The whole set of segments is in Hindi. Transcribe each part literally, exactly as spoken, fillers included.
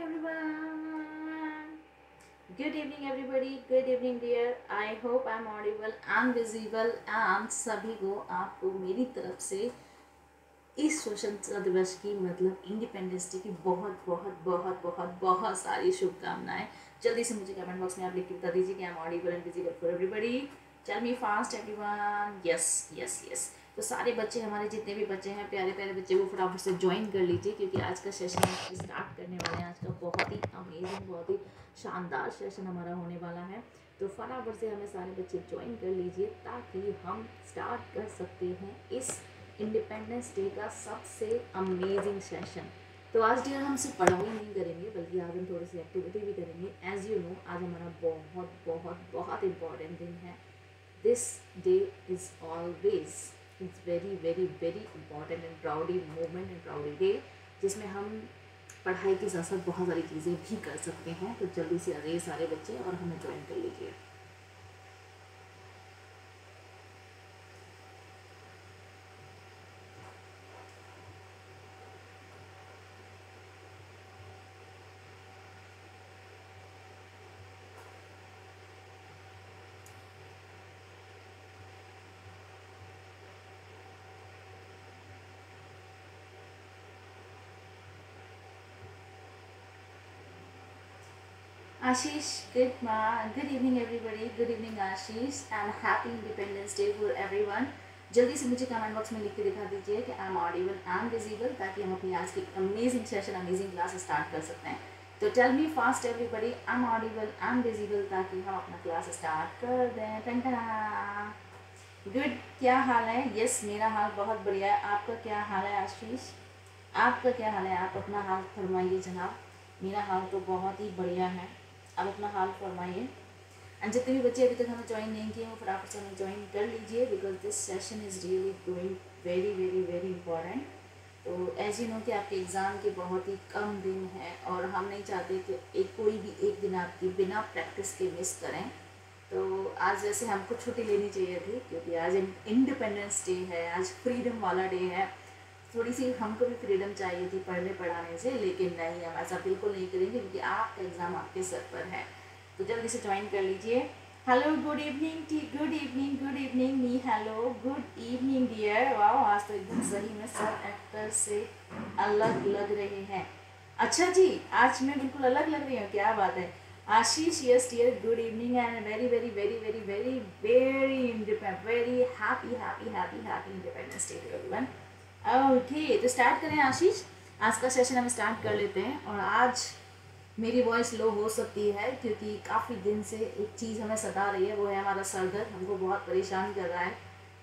evening everyone. Good evening everybody. Good evening dear. I hope I'm audible, I'm visible and सभी को आपको मेरी तरफ से इस स्वतंत्रता दिवस की मतलब इंडिपेंडेंस डे की बहुत बहुत बहुत बहुत बहुत सारी शुभकामनाएं. जल्दी से मुझे कमेंट बॉक्स में आप लिख के बता दीजिए कि I'm audible and visible for everybody. Tell me fast everyone. Yes, yes, yes. तो सारे बच्चे हमारे जितने भी बच्चे हैं प्यारे प्यारे बच्चे वो फटाफट से ज्वाइन कर लीजिए क्योंकि आज का सेशन हम स्टार्ट करने वाले हैं. आज का बहुत ही अमेजिंग बहुत ही शानदार सेशन हमारा होने वाला है. तो फटाफट से हमें सारे बच्चे ज्वाइन कर लीजिए ताकि हम स्टार्ट कर सकते हैं इस इंडिपेंडेंस डे का सबसे अमेजिंग सेशन. तो आज डियर हम सिर्फ पढ़ाई नहीं करेंगे बल्कि आज हम थोड़ी सी एक्टिविटी भी करेंगे. एज़ यू नो आज हमारा बहुत बहुत बहुत इम्पॉर्टेंट दिन है. This day is always it's very very very important and proudy moment and proudy day जिसमें हम पढ़ाई के साथ साथ बहुत सारी चीज़ें भी कर सकते हैं. तो जल्दी से आ जाइए सारे बच्चे और हमें ज्वाइन कर लीजिए. Ashish, good ma, good evening everybody, good evening Ashish and happy Independence Day for everyone. जल्दी से मुझे कमेंट बॉक्स में लिख के दिखा दीजिए कि I am audible, I am visible ताकि हम अपनी आज की amazing session amazing class start कर सकते हैं. तो tell me fast everybody, I am audible, I am visible ताकि हम अपना क्लास स्टार्ट कर दें. टंटा गुड, क्या हाल है? यस yes, मेरा हाल बहुत बढ़िया है. आपका क्या हाल है आशीष? आपका क्या हाल है? आप अपना हाल फरमाइए जनाब. मेरा हाल तो बहुत ही बढ़िया है. आप अपना हाल फरमाइए. एंड जितने भी बच्चे अभी तक हमें ज्वाइन नहीं किए वो फटाफट से हमें ज्वाइन कर लीजिए because this session is really going very very very important. तो ऐसे नो कि आपके एग्ज़ाम के बहुत ही कम दिन हैं और हम नहीं चाहते कि एक कोई भी एक दिन आपकी बिना प्रैक्टिस के मिस करें. तो आज वैसे हमको छुट्टी लेनी चाहिए थी क्योंकि आज इंडिपेंडेंस डे है, आज फ्रीडम वाला डे है. थोड़ी सी हमको भी फ्रीडम चाहिए थी पढ़ने पढ़ाने से, लेकिन नहीं हम ऐसा बिल्कुल नहीं करेंगे क्योंकि आपका एग्ज़ाम आपके सर पर है. तो जल्दी से ज्वाइन कर लीजिए. हेलो गुड इवनिंग टी, गुड इवनिंग गुड इवनिंग मी, हेलो गुड इवनिंग डियर. वाह आज तो एकदम सही में सब एक्टर से अलग लग रहे हैं. अच्छा जी आज मैं बिल्कुल अलग लग रही हूँ, क्या बात है. Ashish yes dear good evening and very very very very very very independent very happy happy happy happy independence day everyone. Okay तो स्टार्ट करें आशीष, आज का सेशन हम स्टार्ट कर लेते हैं. और आज मेरी वॉइस लो हो सकती है क्योंकि काफ़ी दिन से एक चीज़ हमें सता रही है, वो है हमारा सर दर्द. हमको बहुत परेशान कर रहा है,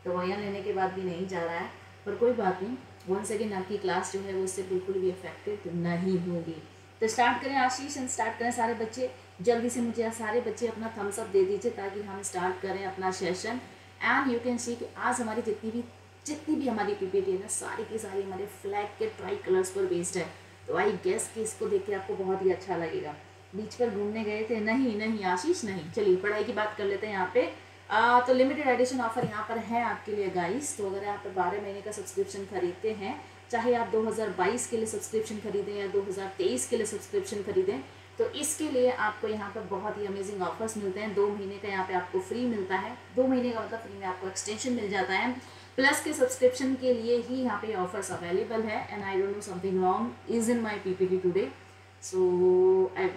दवाइयाँ लेने के बाद भी नहीं जा रहा है, पर कोई बात नहीं. वंस अगेन आपकी क्लास जो है वो उससे बिल्कुल भी अफेक्टेड नहीं होगी. तो स्टार्ट करें आशीष एंड स्टार्ट करें सारे बच्चे. जल्दी से मुझे सारे बच्चे अपना थम्स अप दे दीजिए ताकि हम स्टार्ट करें अपना session. And you can see कि आज हमारी जितनी भी जितनी भी हमारी पीपीटी है ना सारी की सारी हमारे फ्लैग के ट्राई कलर्स पर बेस्ड है. तो आई गेस कि इसको देख के आपको बहुत ही अच्छा लगेगा. बीच पर घूमने गए थे? नहीं नहीं आशीष नहीं. चलिए पढ़ाई की बात कर लेते हैं यहाँ पे. आ, तो लिमिटेड एडिशन ऑफर यहाँ पर है आपके लिए गाइस. तो अगर आप बारह महीने का सब्सक्रिप्शन खरीदते हैं, चाहे आप दो हज़ार बाईस के लिए सब्सक्रिप्शन खरीदें या दो हज़ार तेईस के लिए सब्सक्रिप्शन खरीदें, तो इसके लिए आपको यहाँ पर बहुत ही अमेजिंग ऑफर्स मिलते हैं. दो महीने का यहाँ पर आपको फ्री मिलता है. दो महीने का मतलब फ्री में आपको एक्सटेंशन मिल जाता है. प्लस के सब्सक्रिप्शन के लिए ही यहाँ पे ऑफर्स अवेलेबल है. And I don't know something wrong is in my PPT today, so I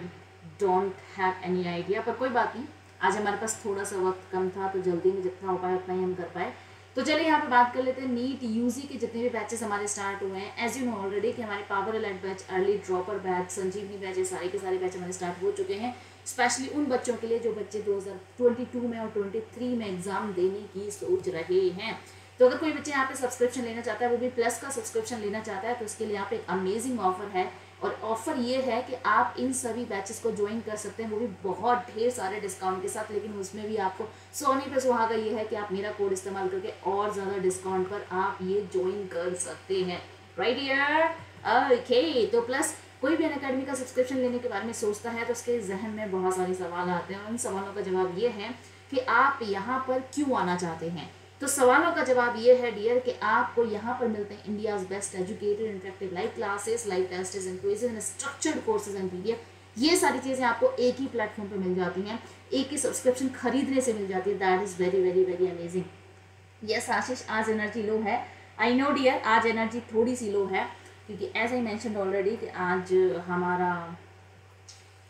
don't have any idea, पर कोई बात नहीं. आज हमारे पास थोड़ा सा वक्त कम था तो जल्दी में जितना हो पाया उतना ही हम कर पाए. तो चलिए यहाँ पे बात कर लेते हैं नीट यूजी के जितने भी बैचेस हमारे स्टार्ट हुए हैं. एज यू नो ऑलरेडी कि हमारे power elite batch, early dropper batch, Sanjeevani batch, ये सारे के सारे बैच हमारे स्टार्ट हो चुके हैं. स्पेशली उन बच्चों के लिए जो बच्चे दो हज़ार बाईस में और तेईस में एग्ज़ाम देने की सोच रहे हैं. तो अगर कोई बच्चे यहाँ पे सब्सक्रिप्शन लेना चाहता है, वो भी प्लस का सब्सक्रिप्शन लेना चाहता है, तो उसके लिए यहाँ पे एक अमेजिंग ऑफर है. और ऑफ़र ये है कि आप इन सभी बैचेस को ज्वाइन कर सकते हैं, वो भी बहुत ढेर सारे डिस्काउंट के साथ. लेकिन उसमें भी आपको सोने पे सुहागा ये है कि आप मेरा कोड इस्तेमाल करके और ज़्यादा डिस्काउंट पर आप ये ज्वाइन कर सकते हैं. Right here. ओके तो प्लस कोई भी अनअकैडमी का सब्सक्रिप्शन लेने के बारे में सोचता है तो उसके जहन में बहुत सारे सवाल आते हैं. उन सवालों का जवाब ये है कि आप यहाँ पर क्यों आना चाहते हैं, तो सवालों का जवाब ये है डियर कि आपको यहाँ पर मिलते हैं India's best educated interactive live classes, live tests and quizzes and structured courses and PDF. ये सारी चीज़ें आपको एक ही प्लेटफॉर्म पर मिल जाती हैं, एक ही सब्सक्रिप्शन खरीदने से मिल जाती है। That is very very very amazing. Yes Ashish, आज एनर्जी लो है। आई नो डियर, आज एनर्जी थोड़ी सी लो है क्योंकि एज आई मैंशनड ऑलरेडी कि आज हमारा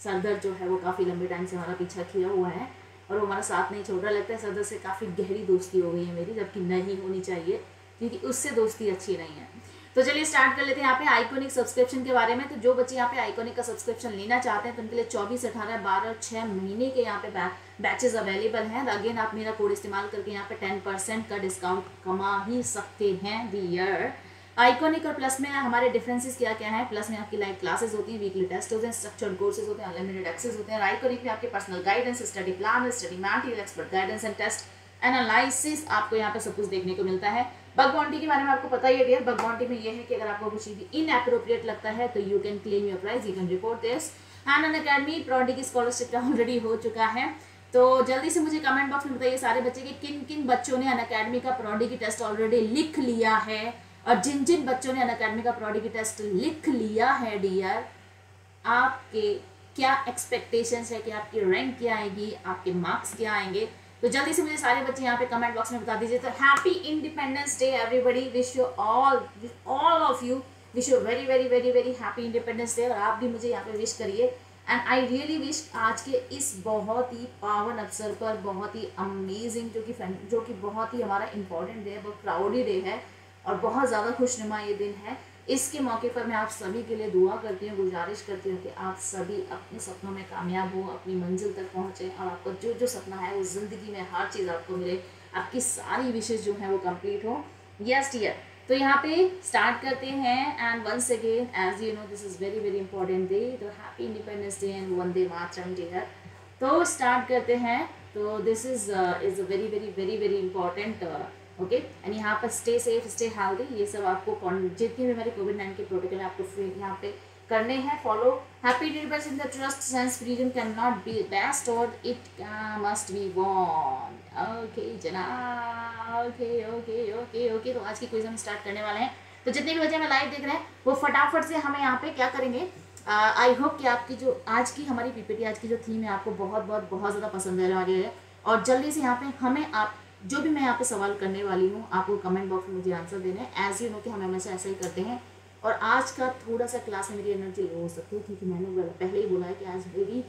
सरदर्द जो है वो काफ़ी लंबे टाइम से हमारा पीछा किया हुआ है और वो हमारा साथ नहीं छोड़ रहा। लगता है सरदर्द से काफ़ी गहरी दोस्ती हो गई है मेरी, जबकि नहीं होनी चाहिए क्योंकि उससे दोस्ती अच्छी नहीं है। तो चलिए स्टार्ट कर लेते हैं यहाँ पे आइकॉनिक सब्सक्रिप्शन के बारे में। तो जो बच्चे यहाँ पे आइकॉनिक का सब्सक्रिप्शन लेना चाहते हैं तो उनके लिए चौबीस अठारह बारह और छः महीने के यहाँ पे बैचेज अवेलेबल हैं। अगेन आप मेरा कोड इस्तेमाल करके यहाँ पे टेन परसेंट का डिस्काउंट कमा ही सकते हैं डियर। आइकॉनिक और प्लस में हमारे डिफरेंसेस क्या क्या है? प्लस में आपकी लाइव क्लासेस होती हैं, वीकली टेस्ट होते हैं, स्ट्रक्चर्ड कोर्सेज होते हैं, अनलिमिटेड एक्सेस होते हैं। आइकॉनिक में आपके personal guidance, study plan, study material, expert guidance and test analysis, आपको यहाँ पे सब कुछ देखने को मिलता है। बग बाउंटी के बारे में आपको पता ही है डियर। बग बाउंटी में ये है कि अगर आपको कुछ भी इनएप्रोप्रिएट लगता है तो you can claim your prize, you can report this. And Unacademy Prodigy की स्कॉलरशिप का ऑलरेडी हो चुका है, तो जल्दी से मुझे कमेंट बॉक्स में बताइए सारे बच्चे कि किन किन बच्चों ने अनअकैडमी का प्रॉडी की टेस्ट ऑलरेडी लिख लिया है। और जिन जिन बच्चों ने अनअकैडमी का प्रॉडी की टेस्ट लिख लिया है डियर, आपके क्या एक्सपेक्टेशंस है कि आपकी रैंक क्या आएगी, आपके मार्क्स क्या आएंगे? तो जल्दी से मुझे सारे बच्चे यहाँ पे कमेंट बॉक्स में बता दीजिए। तो happy independence Day everybody, wish you all all of you wish you very very very very happy independence day. और आप भी मुझे यहाँ पे विश करिए। एंड आई रियली विश आज के इस बहुत ही पावन अवसर पर, बहुत ही अमेजिंग जो कि जो कि बहुत ही हमारा इंपॉर्टेंट डे है, बहुत प्राउडी डे है और बहुत ज़्यादा खुशनुमा ये दिन है। इसके मौके पर मैं आप सभी के लिए दुआ करती हूँ, गुजारिश करती हूँ कि आप सभी अपने सपनों में कामयाब हो, अपनी मंजिल तक पहुँचें और आपको जो जो सपना है वो ज़िंदगी में हर चीज़ आपको मिले, आपकी सारी विशेष जो है वो कंप्लीट हो। यस डियर, तो यहाँ पे स्टार्ट करते हैं। And once again as you know this is very very important day, तो happy independence day and Vande Mataram dear. तो स्टार्ट करते हैं। तो this is is a very very very very important okay. And यहाँ पर स्टे सेफ, स्टे हेल्दी, ये सब आपको जितने भी हमारे कोविड नाइन्टीन के प्रोटोकॉल आपको फ्री यहाँ पे करने हैं follow. Happy dependence in the trust sense freedom can not be best और it must be won. Okay जनाब, ओके ओके ओके ओके। तो आज की क्विज हम स्टार्ट करने वाले हैं। तो जितने भी बच्चे हमें लाइव देख रहे हैं वो फटाफट से हमें यहाँ पे क्या करेंगे, आई होप कि आपकी जो आज की हमारी पीपीटी, आज की जो थीम है आपको बहुत बहुत बहुत ज़्यादा पसंद आने वाली है। और जल्दी से यहाँ पे हमें आप जो भी मैं यहाँ पे सवाल करने वाली हूँ आपको कमेंट बॉक्स में मुझे आंसर देना है। एज यू नो कि हम हमेशा ऐसा ही करते हैं। और आज का थोड़ा सा क्लास में मेरी एनर्जी लो हो सकती है क्योंकि मैंने पहले ही बोला है कि आज मेरी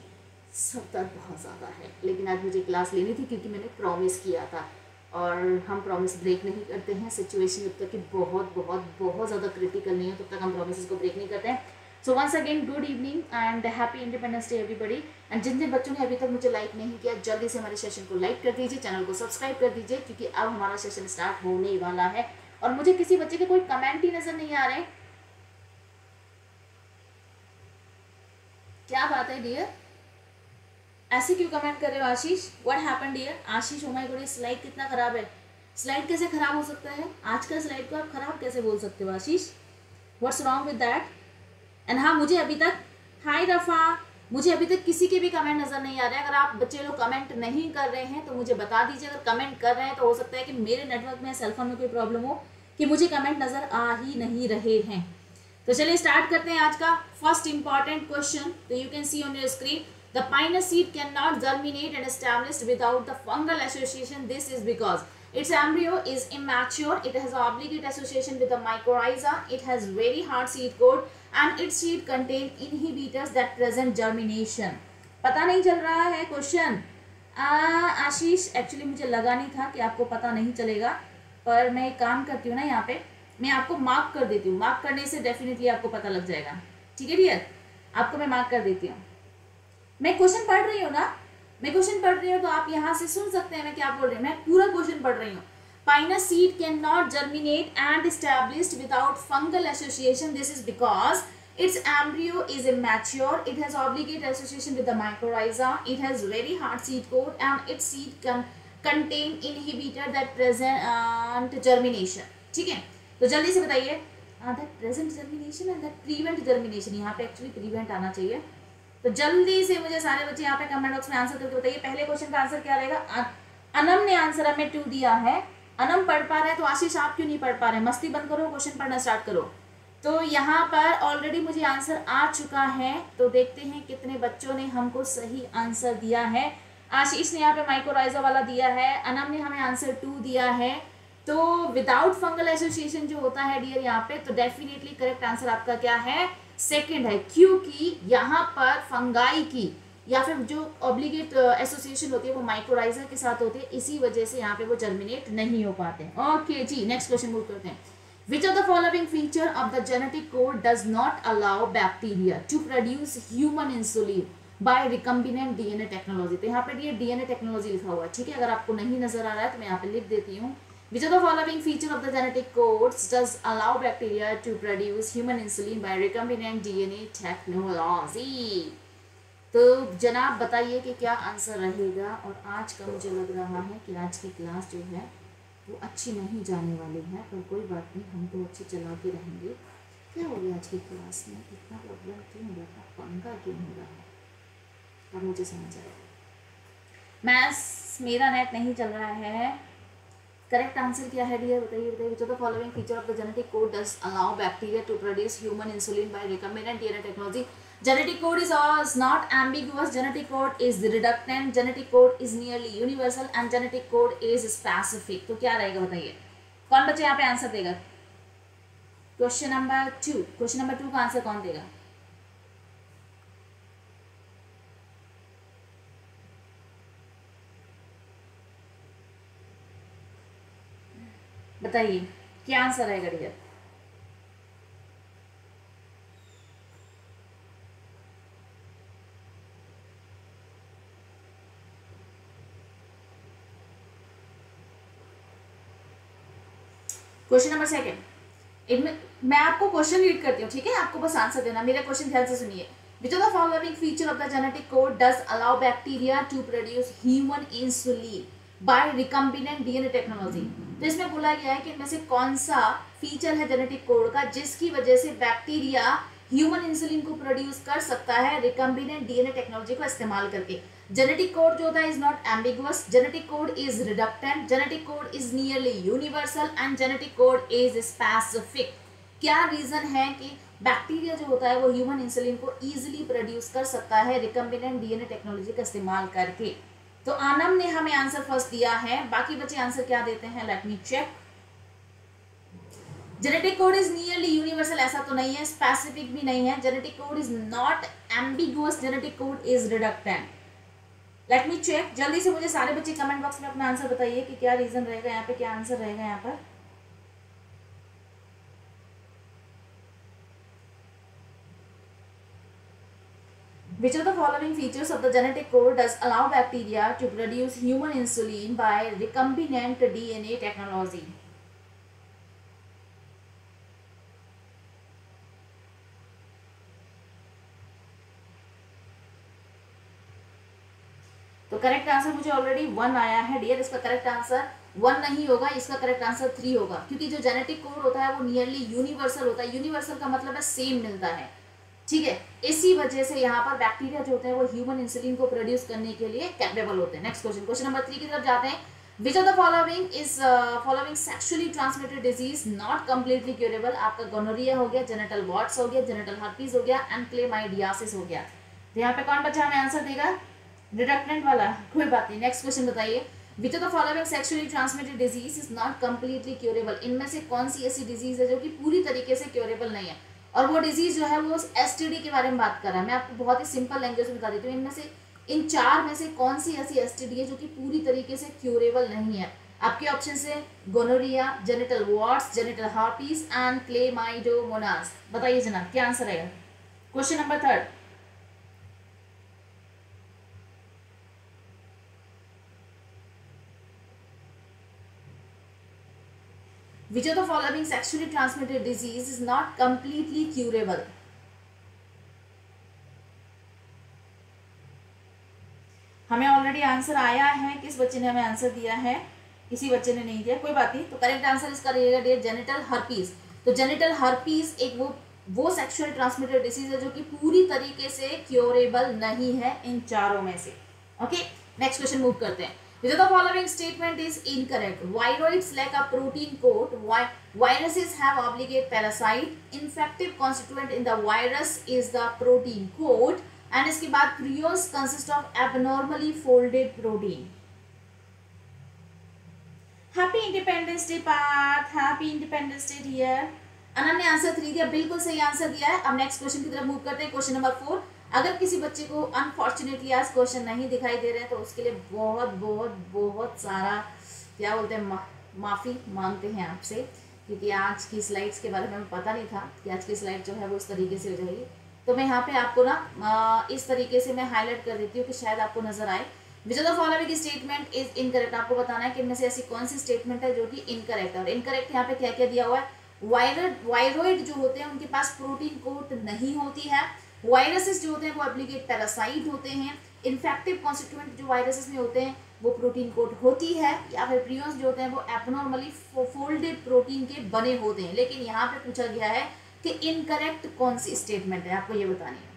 सब दर्द बहुत ज़्यादा है, लेकिन आज मुझे क्लास लेनी थी क्योंकि मैंने प्रॉमिस किया था और हम प्रॉमिस ब्रेक नहीं करते हैं। सिचुएशन जब तक कि बहुत बहुत बहुत ज़्यादा क्रिटिकल नहीं है तब तक हम प्रोमिस को ब्रेक नहीं करते हैं। So once again good evening and happy independence Day everybody. And जिन जिन बच्चों ने अभी तक मुझे लाइक नहीं किया जल्दी से हमारे सेशन को लाइक कर दीजिए, चैनल को सब्सक्राइब कर दीजिए क्योंकि अब हमारा सेशन स्टार्ट होने वाला है। और मुझे किसी बच्चे के कोई कमेंट ही नजर नहीं आ रहे, क्या बात है डियर? ऐसे क्यों कमेंट कर रहे हो Ashish? What happened dear? Ashish oh my God, slide कितना खराब है। स्लाइड कैसे खराब हो सकता है? आज का स्लाइड को आप खराब कैसे बोल सकते हो Ashish? What's wrong with that? And हाँ, मुझे अभी तक हाय रफ़ा, मुझे अभी तक किसी के भी कमेंट नज़र नहीं आ रहे हैं। अगर आप बच्चे लोग कमेंट नहीं कर रहे हैं तो मुझे बता दीजिए। अगर कमेंट कर रहे हैं तो हो सकता है कि मेरे नेटवर्क में, सेलफोन में कोई प्रॉब्लम हो कि मुझे कमेंट नज़र आ ही नहीं रहे हैं। तो चलिए स्टार्ट करते हैं आज का फर्स्ट इंपॉर्टेंट क्वेश्चन। तो you can see on your screen the Pinus seed can not germinate and establish without the fungal association. This is because its embryo is immature, it has obligate association with the mycorrhiza, it has very hard seed coat and its seed contain inhibitors that present germination. पता नहीं चल रहा है क्वेश्चन आशीष, एक्चुअली मुझे लगा नहीं था कि आपको पता नहीं चलेगा, पर मैं एक काम करती हूँ ना, यहाँ पे मैं आपको मार्क कर देती हूँ। मार्क करने से डेफिनेटली आपको पता लग जाएगा, ठीक है डियर? आपको मैं मार्क कर देती हूँ। मैं क्वेश्चन पढ़ रही हूँ ना, मैं क्वेश्चन पढ़ रही हूँ तो आप यहाँ से सुन सकते हैं मैं क्या बोल रही हूँ। मैं पूरा क्वेश्चन पढ़ रही हूँ। Pinus seed can not germinate and established without fungal association. This is because it's embryo is immature, it has obligate association with the mycorrhiza, it has very hard seed coat and its seed contain inhibitor that present germination. ठीक है, तो जल्दी से बताइए that present germination and that prevent germination, यहाँ पे एक्चुअली प्रिवेंट आना चाहिए। तो जल्दी से मुझे सारे बच्चे यहाँ पे कमेंट बॉक्स में आंसर करके बताइए पहले क्वेश्चन का आंसर क्या रहेगा। अनम ने आंसर हमें टू दिया है, अनम पढ़ पा रहे हैं तो आशीष आप क्यों नहीं पढ़ पा रहे हैं? मस्ती बंद करो, क्वेश्चन पढ़ना स्टार्ट करो। तो यहाँ पर ऑलरेडी मुझे आंसर आ चुका है, तो देखते हैं कितने बच्चों ने हमको सही आंसर दिया है। आशीष ने यहाँ पे माइकोराइजा वाला दिया है, अनम ने हमें आंसर टू दिया है। तो विदाउट फंगल एसोसिएशन जो होता है डियर यहाँ पे, तो डेफिनेटली करेक्ट आंसर आपका क्या है? सेकंड है, क्योंकि यहाँ पर फंगाई की या फिर जो ऑब्लिगेट एसोसिएशन होती है वो माइकोराइजा के साथ होती है, इसी वजह से यहाँ पे वो जर्मिनेट नहीं हो पाते। ओके जी, नेक्स्ट क्वेश्चन मूव करते हैं। Which of the following feature of the genetic code does not allow bacteria to produce human insulin by recombinant DNA technology? तो यहाँ पे ये डीएनए टेक्नोलॉजी लिखा हुआ है, ठीक है। अगर आपको नहीं नजर आ रहा है तो मैं यहाँ पे लिख देती हूँ। Which of the following feature of the genetic codes does allow bacteria to produce human insulin by recombinant D N A technology? तो जनाब बताइए कि क्या आंसर रहेगा। और आज का मुझे लग रहा है कि आज की क्लास जो है वो अच्छी नहीं जाने वाली है, पर कोई बात नहीं, हम तो अच्छी चला के रहेंगे। क्या हो गया आज की क्लास में? इतना प्रॉब्लम क्यों हो रहा है? पंगा क्यों हो रहा है? अब मुझे समझ आएगा। मैथ्स मेरा नेट नहीं चल रहा है। करेक्ट आंसर क्या है डियर? बताइए बताइए। Which of the following feature of the genetic code does allow bacteria to produce human insulin by recombinant DNA technology? Genetic code is not ambiguous, genetic code is redundant, genetic code is nearly universal and genetic code is specific. तो क्या रहेगा बताइए? कौन बच्चे यहाँ पे आंसर देगा? Question number two, question number two का आंसर कौन देगा? बताइए क्या आंसर रहेगा डियर? Question number second. इनमें मैं आपको क्वेश्चन रीड करती हूँ, ठीक है? आपको बस आंसर देना। मेरा क्वेश्चन ध्यान से सुनिए। Which of the following feature of the genetic code does allow bacteria to produce human insulin by recombinant D N A technology? तो इसमें बोला गया है कि इनमें से कौन सा फीचर है जेनेटिक कोड का जिसकी वजह से बैक्टीरिया ह्यूमन इंसुलिन को प्रोड्यूस कर सकता है रिकम्बिनेंट डीएनए टेक्नोलॉजी को इस्तेमाल करके। जेनेटिक कोड जो होता है is not ambiguous, genetic code is redundant, genetic code is nearly universal and genetic code is specific. क्या रीजन है कि बैक्टीरिया जो होता है वो ह्यूमन इंसुलिन को ईजिली प्रोड्यूस कर सकता है रिकम्बिनेंट डीएनए टेक्नोलॉजी का इस्तेमाल करके? तो आनम ने हमें आंसर फर्स्ट दिया है, बाकी बच्चे आंसर क्या देते हैं let me check. Genetic code is nearly universal ऐसा तो नहीं है, स्पेसिफिक भी नहीं है, genetic code is not ambiguous, genetic code is redundant. Let me check. जल्दी से मुझे सारे बच्चे कमेंट बॉक्स में अपना आंसर बताइए कि क्या रीजन रहेगा यहाँ पे, क्या आंसर रहेगा यहाँ पर। Which of the following features of the genetic code does allow bacteria to produce human insulin by recombinant D N A technology? तो करेक्ट आंसर मुझे ऑलरेडी वन आया है डियर। इसका करेक्ट आंसर वन नहीं होगा, इसका करेक्ट आंसर थ्री होगा, क्योंकि जो जेनेटिक कोड होता है वो नियरली यूनिवर्सल होता है। यूनिवर्सल का मतलब है सेम मिलता है, ठीक है। इसी वजह से यहाँ पर बैक्टीरिया जो होते हैं वो ह्यूमन इंसुलिन को प्रोड्यूस करने के लिए कैपेबल होते हैं। Next question, question number three की तरफ जाते हैं। Which of the following is following sexually transmitted disease not completely curable? आपका गोनोरिया हो गया, जेनिटल वॉर्ट्स हो गया, जेनिटल हर्पीज हो गया एंड क्लेमाइडियासिस हो गया। तो यहाँ पे कौन बच्चा हमें आंसर देगा? रिडक्टेंट वाला, कोई बात नहीं। नेक्स्ट क्वेश्चन बताइए। Which of the following sexually transmitted disease is not completely curable? इनमें से कौन सी ऐसी डिजीज है जो कि पूरी तरीके से क्यूरेबल नहीं है? और वो डिजीज़ जो है वो एसटीडी के बारे में बात कर रहा है। मैं आपको बहुत ही सिंपल लैंग्वेज में बता देती हूँ। इनमें से इन चार में से कौन सी ऐसी एसटीडी है जो कि पूरी तरीके से क्यूरेबल नहीं है? आपके ऑप्शन है gonorrhoea, genital warts, genital herpes and chlamydomonas. बताइए जनाब क्या आंसर आएगा? Question number third. Which of the following sexually transmitted disease is not completely curable? हमें ऑलरेडी आंसर आया है। किस बच्चे ने हमें आंसर दिया है? किसी बच्चे ने नहीं दिया, कोई बात नहीं। तो करेक्ट आंसर इसका रहेगा डियर जेनिटल हर्पीस। तो जेनिटल हर्पीस एक वो वो सेक्सुअल ट्रांसमिटेड डिजीज है जो कि पूरी तरीके से क्योरेबल नहीं है इन चारों में से। ओके, नेक्स्ट क्वेश्चन मूव करते हैं। Which of the following statement is incorrect? Viroids lack a protein coat. Viruses have obligate parasite. Infective constituent in the virus is the protein coat. And इसके बाद prions consist of abnormally folded protein. Happy Independence Day Path. Happy Independence Day dear. Anam ने आंसर थ्री दिया, बिल्कुल सही आंसर दिया है. अब नेक्स्ट क्वेश्चन की तरफ मूव करते हैं. Question number four. अगर किसी बच्चे को अनफॉर्चुनेटली आज क्वेश्चन नहीं दिखाई दे रहे हैं तो उसके लिए बहुत बहुत बहुत सारा क्या बोलते हैं मा, माफ़ी मांगते हैं आपसे, क्योंकि आज की स्लाइड्स के बारे में हमें पता नहीं था कि आज की स्लाइड जो है वो इस तरीके से हो जाएगी. तो मैं यहाँ पे आपको ना इस तरीके से मैं हाईलाइट कर देती हूँ कि शायद आपको नजर आए. Which of the following statement is incorrect. आपको बताना है कि इनमें से ऐसी कौन सी स्टेटमेंट है जो कि इनकरेक्ट है. और इनकरेक्ट यहाँ पे क्या क्या दिया हुआ है. वायरड वायरॉइड जो होते हैं उनके पास प्रोटीन कोट नहीं होती है. वायरसेस जो होते हैं वो एप्लीकेट पैरासाइट होते हैं. इन्फेक्टिव कॉन्स्टिट्यूएंट जो वायरसेस में होते हैं वो प्रोटीन कोट होती है. या फिर प्रियॉन्स जो होते हैं वो एबनॉर्मली फोल्डेड प्रोटीन के बने होते हैं. लेकिन यहाँ पे पूछा गया है कि इनकरेक्ट कौन सी स्टेटमेंट है, आपको ये बतानी है.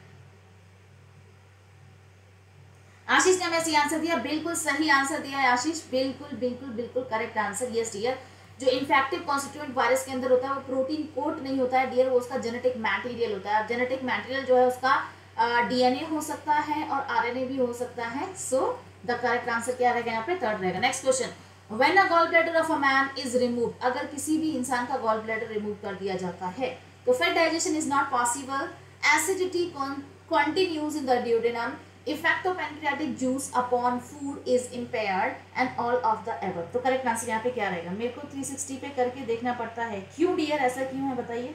आशीष ने हमें सही आंसर दिया, बिल्कुल सही आंसर दिया है आशीष, बिल्कुल बिल्कुल बिल्कुल करेक्ट आंसर. यस डियर, जो इन्फेक्टिव कॉन्स्टिट्यूएंट वायरस के अंदर होता है वो प्रोटीन कोट नहीं होता है डियर, वो उसका जेनेटिक मटेरियल होता है. जेनेटिक मटेरियल जो है उसका डीएनए हो सकता है और आरएनए भी हो सकता है. सो द करेक्ट आंसर क्या रहेगा यहाँ पे, थर्ड रहेगा. Next question. When a gall bladder of a man is removed. अगर किसी भी इंसान का गॉल ब्लैडर रिमूव कर दिया जाता है तो फिर digestion is not possible. Acidity continues in the duodenum. Effect of pancreatic juice upon food is impaired and all of the above. तो करेक्ट आंसर यहाँ पे क्या रहेगा. मेरे को तीन सौ साठ पे करके देखना पड़ता है, क्यों डियर, ऐसा क्यों है बताइए.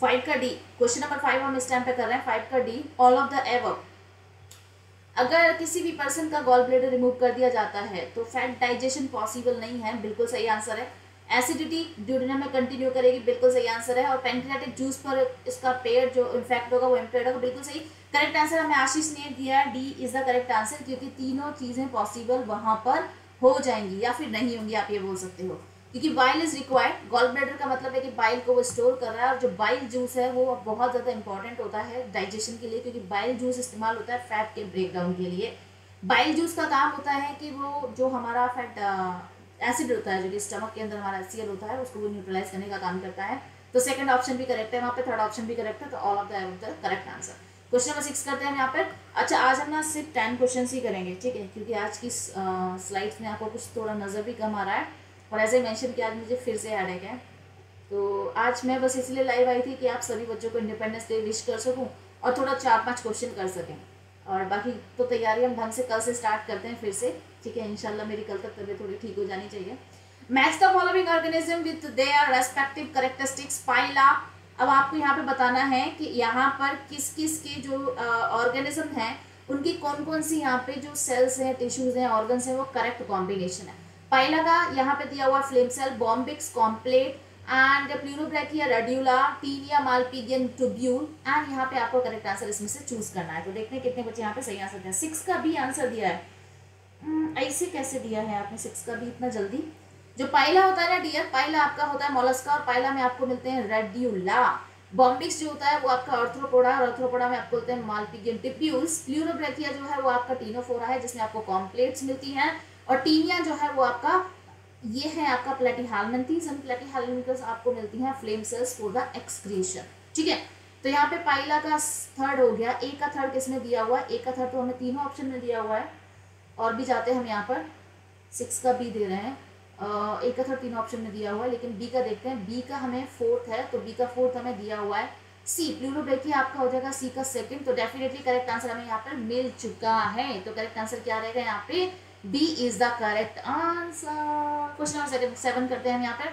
फाइव का डी, क्वेश्चन नंबर फाइव हम इस टाइम पे कर रहे हैं. फाइव का D, all of the above. अगर किसी भी पर्सन का गॉल ब्लैडर रिमूव कर दिया जाता है तो फैट डाइजेशन पॉसिबल नहीं है, बिल्कुल सही आंसर है. एसिडिटी ड्यूडेनम में कंटिन्यू करेगी, बिल्कुल सही आंसर है. और पैनक्रियाटिक जूस पर इसका पेयर जो इन्फेक्ट होगा वो इम्पेयर्ड होगा, बिल्कुल सही. करेक्ट आंसर हमें आशीष ने दिया है, D is the correct answer, क्योंकि तीनों चीज़ें पॉसिबल वहाँ पर हो जाएंगी या फिर नहीं होंगी, आप ये बोल सकते हो. क्योंकि bile is required, gall bladder का मतलब है कि बाइल को वो स्टोर कर रहा है. और जो बाइल जूस है वो बहुत ज़्यादा इंपॉर्टेंट होता है डाइजेशन के लिए, क्योंकि बाइल जूस इस्तेमाल होता है फैट के ब्रेकडाउन के लिए. बाइल जूस का काम होता है कि वो जो हमारा फैट एसिड होता है जो कि स्टमक के अंदर हमारा सीएल होता है उसको वो न्यूट्रलाइज करने का काम करता है. तो सेकंड ऑप्शन भी करेक्ट है वहाँ पर, थर्ड ऑप्शन भी करेक्ट है. तो all of the above the correct answer. Question number six करते हैं यहाँ पर. अच्छा, आज हम ना सिर्फ टेन क्वेश्चन ही करेंगे, ठीक है, क्योंकि आज की स्लाइड्स में आपको कुछ थोड़ा नज़र भी कम आ रहा है. और ऐसे मेंशन किया आज मुझे फिर से हेडेक है. तो आज मैं बस इसलिए लाइव आई थी कि आप सभी बच्चों को इंडिपेंडेंस डे विश कर सकूं और थोड़ा चार पांच क्वेश्चन कर सकें. और बाकी तो तैयारी हम ढंग से कल से स्टार्ट करते हैं फिर से, ठीक है. इंशाल्लाह मेरी कल तक तबीयत थोड़ी ठीक हो जानी चाहिए. Match the following organism with their respective characteristics find out. अब आपको यहाँ पर बताना है कि यहाँ पर किस किस के जो ऑर्गेनिज्म हैं उनकी कौन कौन सी यहाँ पर जो सेल्स हैं, टिश्यूज़ हैं, ऑर्गन्स हैं, वो करेक्ट कॉम्बिनेशन है. पहला का यहाँ पे दिया हुआ flame cell, Bombyx complete and Pleurobrachia radula, Taenia Malpighian tubule. And यहाँ पे आपको करेक्ट आंसर इसमें से चूज करना है. तो देखते हैं कितने बच्चे यहाँ पे सही आंसर दिया. सिक्स का भी आंसर दिया है, ऐसे कैसे दिया है आपने सिक्स का भी इतना जल्दी. जो पाइला होता है ना डियर, पाइला आपका होता है मोलस्का, और पाइला में आपको मिलते हैं रेड्यूला. बॉम्बिक्स जो होता है वो आपका आर्थ्रोपोडा, और आर्थ्रोपोडा में आपको मिलते हैं मालपिगियन ट्यूब्यूल्स. प्लूरोब्लैकिया जो है वो आपका टीनोफोरा है जिसमें आपको कॉम्प्लेट्स मिलती हैं. और टीनिया जो है वो आपका ये है आपका प्लेटिहाल्मेंथीज, एंड प्लेटिहाल्मेंथीज आपको मिलती हैं flame cells for the excretion, ठीक है. तो यहाँ पे पाइला का थर्ड हो गया. ए का थर्ड किसने दिया हुआ है, ए का थर्ड तो हमें तीनों ऑप्शन में दिया हुआ है. और भी जाते हैं हम यहाँ पर, सिक्स का बी दे रहे हैं. ए का थर्ड तीनों ऑप्शन में दिया हुआ है, लेकिन बी का देखते हैं. बी का हमें फोर्थ है, तो बी का फोर्थ हमें दिया हुआ है सी. प्लूरोब्लैकिया आपका हो जाएगा सी का सेकेंड. तो डेफिनेटली करेक्ट आंसर हमें यहाँ पर मिल चुका है. तो करेक्ट आंसर क्या रहेगा यहाँ पे, B is the correct answer. Question number seven करते हैं हम यहाँ पर.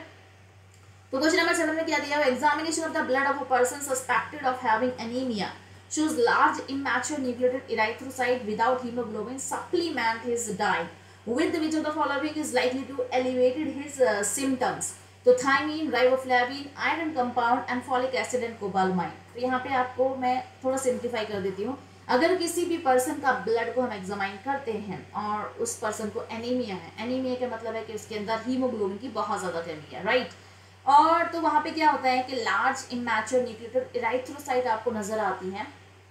तो क्वेश्चन नंबर सेवन में क्या दिया हुआ, examination of the blood of a person suspected of having anaemia shows large immature nucleated erythrocyte without haemoglobin, supplement his diet with which of the following is likely to elevated his symptoms. तो thiamine, riboflavin, iron compound and folic acid and cobalamin. तो यहाँ पे आपको मैं थोड़ा सिंप्लीफाई कर देती हूँ. अगर किसी भी पर्सन का ब्लड को हम एग्जामाइन करते हैं और उस पर्सन को एनीमिया है, एनीमिया का मतलब है कि उसके अंदर हीमोग्लोबिन की बहुत ज़्यादा कमी है, राइट, और तो वहाँ पे क्या होता है कि लार्ज इमैच्योर न्यूक्लिएटेड एराइथ्रोसाइट आपको नज़र आती हैं।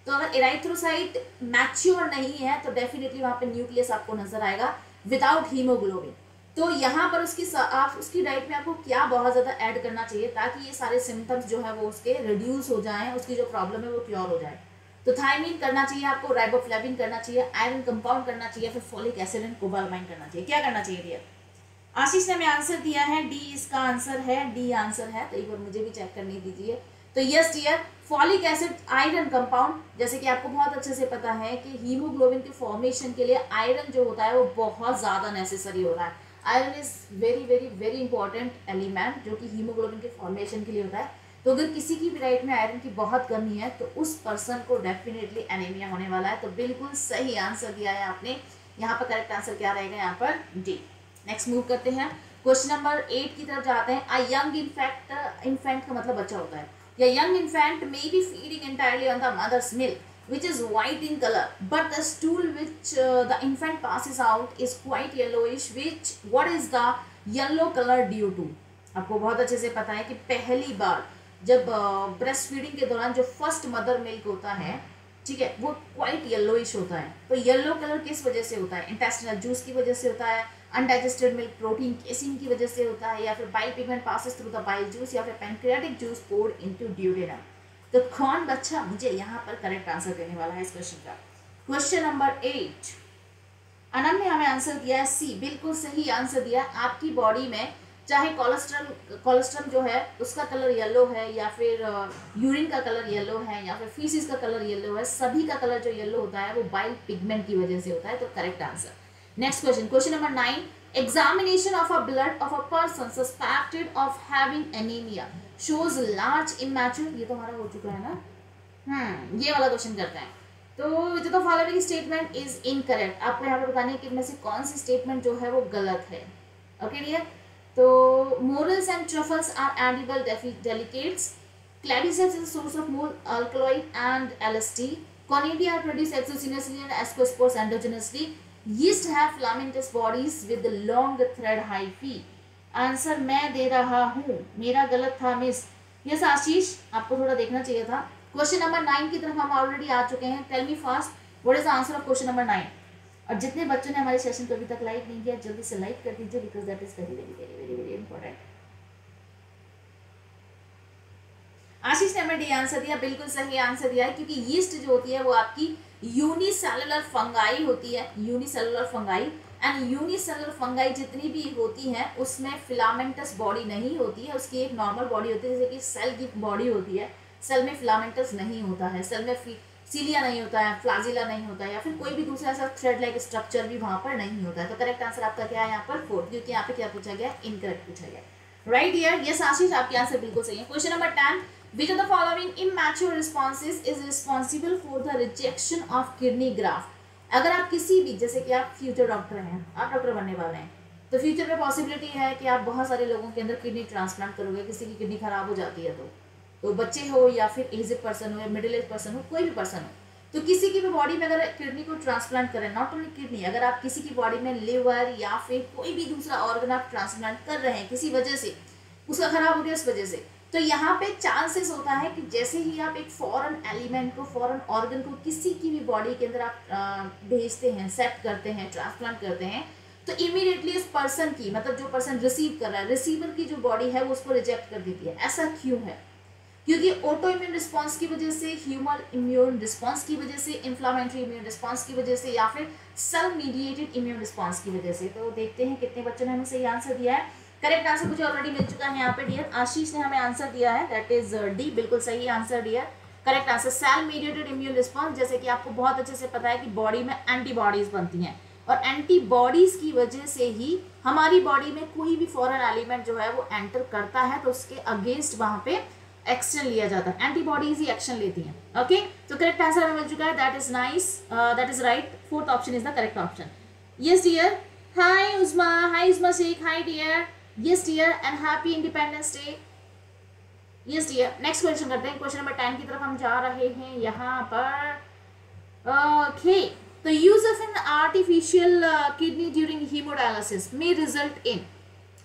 तो अगर एराइथ्रोसाइट मैच्योर नहीं है तो डेफिनेटली वहाँ पे न्यूक्लियस आपको नजर आएगा विदाउट हीमोग्लोबिन। तो यहाँ पर उसकी आप उसकी डाइट में आपको क्या बहुत ज़्यादा ऐड करना चाहिए ताकि ये सारे सिम्टम्स जो है वो उसके रिड्यूस हो जाएं, उसकी जो प्रॉब्लम है वो क्योर हो जाए। तो थायमिन करना चाहिए आपको, राइबोफ्लेविन करना चाहिए, आयरन कंपाउंड करना चाहिए, फिर फॉलिक एसिड एंड कोबालमाइन करना चाहिए। क्या करना चाहिए भैया? आशीष ने हमें आंसर दिया है, डी इसका आंसर है, डी आंसर है, तो एक बार मुझे भी चेक करने दीजिए। तो yes dear, folic acid, iron compound, जैसे कि आपको बहुत अच्छे से पता है कि हीमोग्लोबिन के फॉर्मेशन के लिए आयरन जो होता है वो बहुत ज़्यादा नेसेसरी हो रहा है। Iron is very very very important element जो कि हीमोग्लोबिन के फॉर्मेशन के लिए होता है। तो अगर किसी की भी डाइट में आयरन की बहुत कमी है तो उस पर्सन को डेफिनेटली एनीमिया होने वाला है। तो बिल्कुल सही आंसर दिया है आपने, यहाँ पर करेक्ट आंसर क्या रहेगा यहाँ पर? डी। नेक्स्ट मूव करते हैं क्वेश्चन नंबर एट की तरफ जाते हैं। अ यंग इन्फेक्ट, इन्फेंट का मतलब बच्चा होता है, या young infant may be feeding entirely on the mother's milk which is white in colour but the stool which the infant passes out is quite yellowish which what is the yellow colour due to. आपको बहुत अच्छे से पता है कि पहली बार जब ब्रेस्ट फीडिंग के दौरान जो फर्स्ट मदर मिल्क होता है, ठीक है, वो क्वाइट येलोइश होता है। तो येलो कलर किस वजह से होता है? इंटेस्टिनल जूस की वजह से होता है, अनडाइजेस्टेड मिल्क प्रोटीन केसिन की वजह से होता है, या फिर bile pigment passes through the bile juice, या फिर pancreatic juice poured into duodenum. तो कौन बच्चा मुझे यहाँ पर करेक्ट आंसर देने वाला है इस क्वेश्चन का? क्वेश्चन नंबर एट, अनम ने हमें आंसर दिया है सी, बिल्कुल सही आंसर दिया। आपकी बॉडी में चाहे कोलेस्ट्रॉल कोलेस्ट्रॉल जो है उसका कलर येलो है, या फिर यूरिन का कलर येलो है, या फिर फीसिस का कलर येलो है, सभी का कलर जो येलो होता है वो बाइल पिगमेंट की वजह से होता है। तो correct answer. Next question, question number nine, examination of a blood of a person suspected of having anaemia shows large immature, ये तो हमारा हो चुका है ना, हम्म ये वाला क्वेश्चन करते हैं। तो जो तो फॉलोइंग स्टेटमेंट इज इनकरेक्ट, आपको यहाँ पर बताने कि इनमें से कौन सी स्टेटमेंट जो है वो गलत है। ओके डियर, तो morels and truffles are edible delicates, Claviceps is source of more alkaloid and LST, conidia are produce exogenously and ascospores endogenously, Yeast have filamentous bodies with long thread hyphae। Answer मैं दे रहा हूँ, मेरा गलत था मिस। यस आशीष, आपको थोड़ा देखना चाहिए था। क्वेश्चन नंबर नाइन की तरफ हम ऑलरेडी आ चुके हैं। Tell me fast what is the answer of question number nine. और जितने बच्चों ने हमारे सेशन को अभी तक लाइक नहीं किया जल्दी से लाइक कर दीजिए because that is very very very very very important. Ashish ने हमें डी आंसर दिया, बिल्कुल सही आंसर दिया है क्योंकि यीस्ट जो होती है वो आपकी यूनिसेलुलर फंगाई होती है, unicellular fungi, and unicellular fungi जितनी भी होती हैं उसमें फिलामेंटस बॉडी नहीं होती है, उसकी एक नॉर्मल बॉडी होती है जैसे कि सेल की बॉडी होती है। सेल में फिलामेंटस नहीं होता है, सेल में सीलिया नहीं होता है, फ्लाजिला नहीं होता है, या फिर कोई भी दूसरा ऐसा थ्रेड लाइक स्ट्रक्चर भी वहाँ पर नहीं होता है। तो करेक्ट आंसर आपका क्या है यहाँ पर? फोर्थ, क्योंकि यहाँ पे क्या पूछा गया? इनकरेक्ट पूछा गया। राइट डियर, यस आशीष, आपके आंसर बिल्कुल सही है। Question number ten, which of the following immature responses is responsible for the rejection of kidney graft? अगर आप किसी भी, जैसे कि आप फ्यूचर डॉक्टर हैं, आप डॉक्टर बनने वाले हैं, तो फ्यूचर में पॉसिबिलिटी है कि आप बहुत सारे लोगों के अंदर किडनी ट्रांसप्लांट करोगे, किसी की किडनी खराब हो जाती है तो तो बच्चे हो या फिर एजेड पर्सन हो या मिडिल एज पर्सन हो, कोई भी पर्सन हो, तो किसी की भी बॉडी में अगर किडनी को ट्रांसप्लांट करें, नॉट ओनली किडनी, अगर आप किसी की बॉडी में लिवर या फिर कोई भी दूसरा ऑर्गन आप ट्रांसप्लांट कर रहे हैं किसी वजह से, उसका खराब हो गया उस वजह से, तो यहाँ पे चांसेस होता है कि जैसे ही आप एक फॉरेन एलिमेंट को, फॉरेन ऑर्गन को किसी की भी बॉडी के अंदर आप भेजते हैं, सेट करते हैं, ट्रांसप्लांट करते हैं, तो इमीडिएटली उस पर्सन की, मतलब जो पर्सन रिसीव कर रहा है, रिसीवर की जो बॉडी है वो उसको रिजेक्ट कर देती है। ऐसा क्यों है? क्योंकि ऑटो इम्यून रिस्पॉन्स की वजह से, ह्यूमन इम्यून रिस्पॉन्स की वजह से, इन्फ्लामेटरी इम्यून रिस्पॉन्स की वजह से, या फिर सेल मीडिएटेड इम्यून रिस्पॉन्स की वजह से। तो देखते हैं कितने बच्चों ने हमें सही आंसर दिया है। करेक्ट आंसर मुझे ऑलरेडी मिल चुका है यहाँ पे डियर। आशीष ने हमें आंसर दिया है दैट इज डी, बिल्कुल सही answer dear. Correct answer cell mediated immune response, जैसे कि आपको बहुत अच्छे से पता है कि बॉडी में एंटीबॉडीज बनती हैं और एंटीबॉडीज की वजह से ही हमारी बॉडी में कोई भी फॉरेन एलिमेंट जो है वो एंटर करता है तो उसके अगेंस्ट वहाँ पे एक्शन लिया जाता है, एंटीबॉडीज ही एक्शन लेती हैं। ओके, तो करेक्ट आंसर हमें मिल चुका है, that is nice, that is right, fourth option is the correct option. Yes dear, hi Uzma, hi Uzma Shaikh, hi dear, yes dear and happy independence day. Yes dear, next question करते हैं। क्वेश्चन नंबर टेन की तरफ हम जा रहे हैं। यहाँ पर Okay, the use of an artificial uh, kidney during hemodialysis may result in,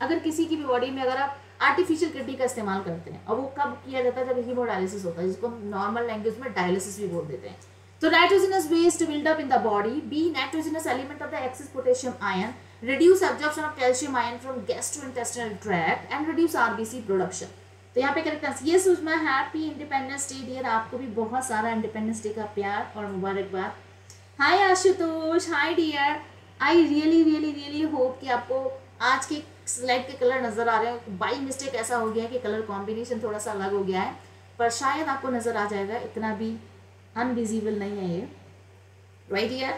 अगर किसी की भी बॉडी में अगर आप आर्टिफिशियल किडनी का इस्तेमाल करते हैं, और वो कब किया जाता है जब हीमोडायलिसिस होता है, जिसको हम नॉर्मल लैंग्वेज में डायलिसिस भी बोल देते हैं. तो nitrogenous waste build up in the body. B, nitrogenous element of the excess potassium ion reduce absorption of calcium ion from gastrointestinal tract and reduce RBC production. तो यहाँ पे correct answer. Yes Sushma, happy independence day dear. आपको भी बहुत सारा इंडिपेंडेंस डे का प्यार और मुबारकबाद. Hi Ashutosh, hi dear. I really really really hope कि आपको आज के स्लाइड के कलर नज़र आ रहे हैं. बाई मिस्टेक ऐसा हो गया है कि कलर कॉम्बिनेशन थोड़ा सा अलग हो गया है, पर शायद आपको नज़र आ जाएगा, इतना भी अनविजिबल नहीं है ये. राइट यार.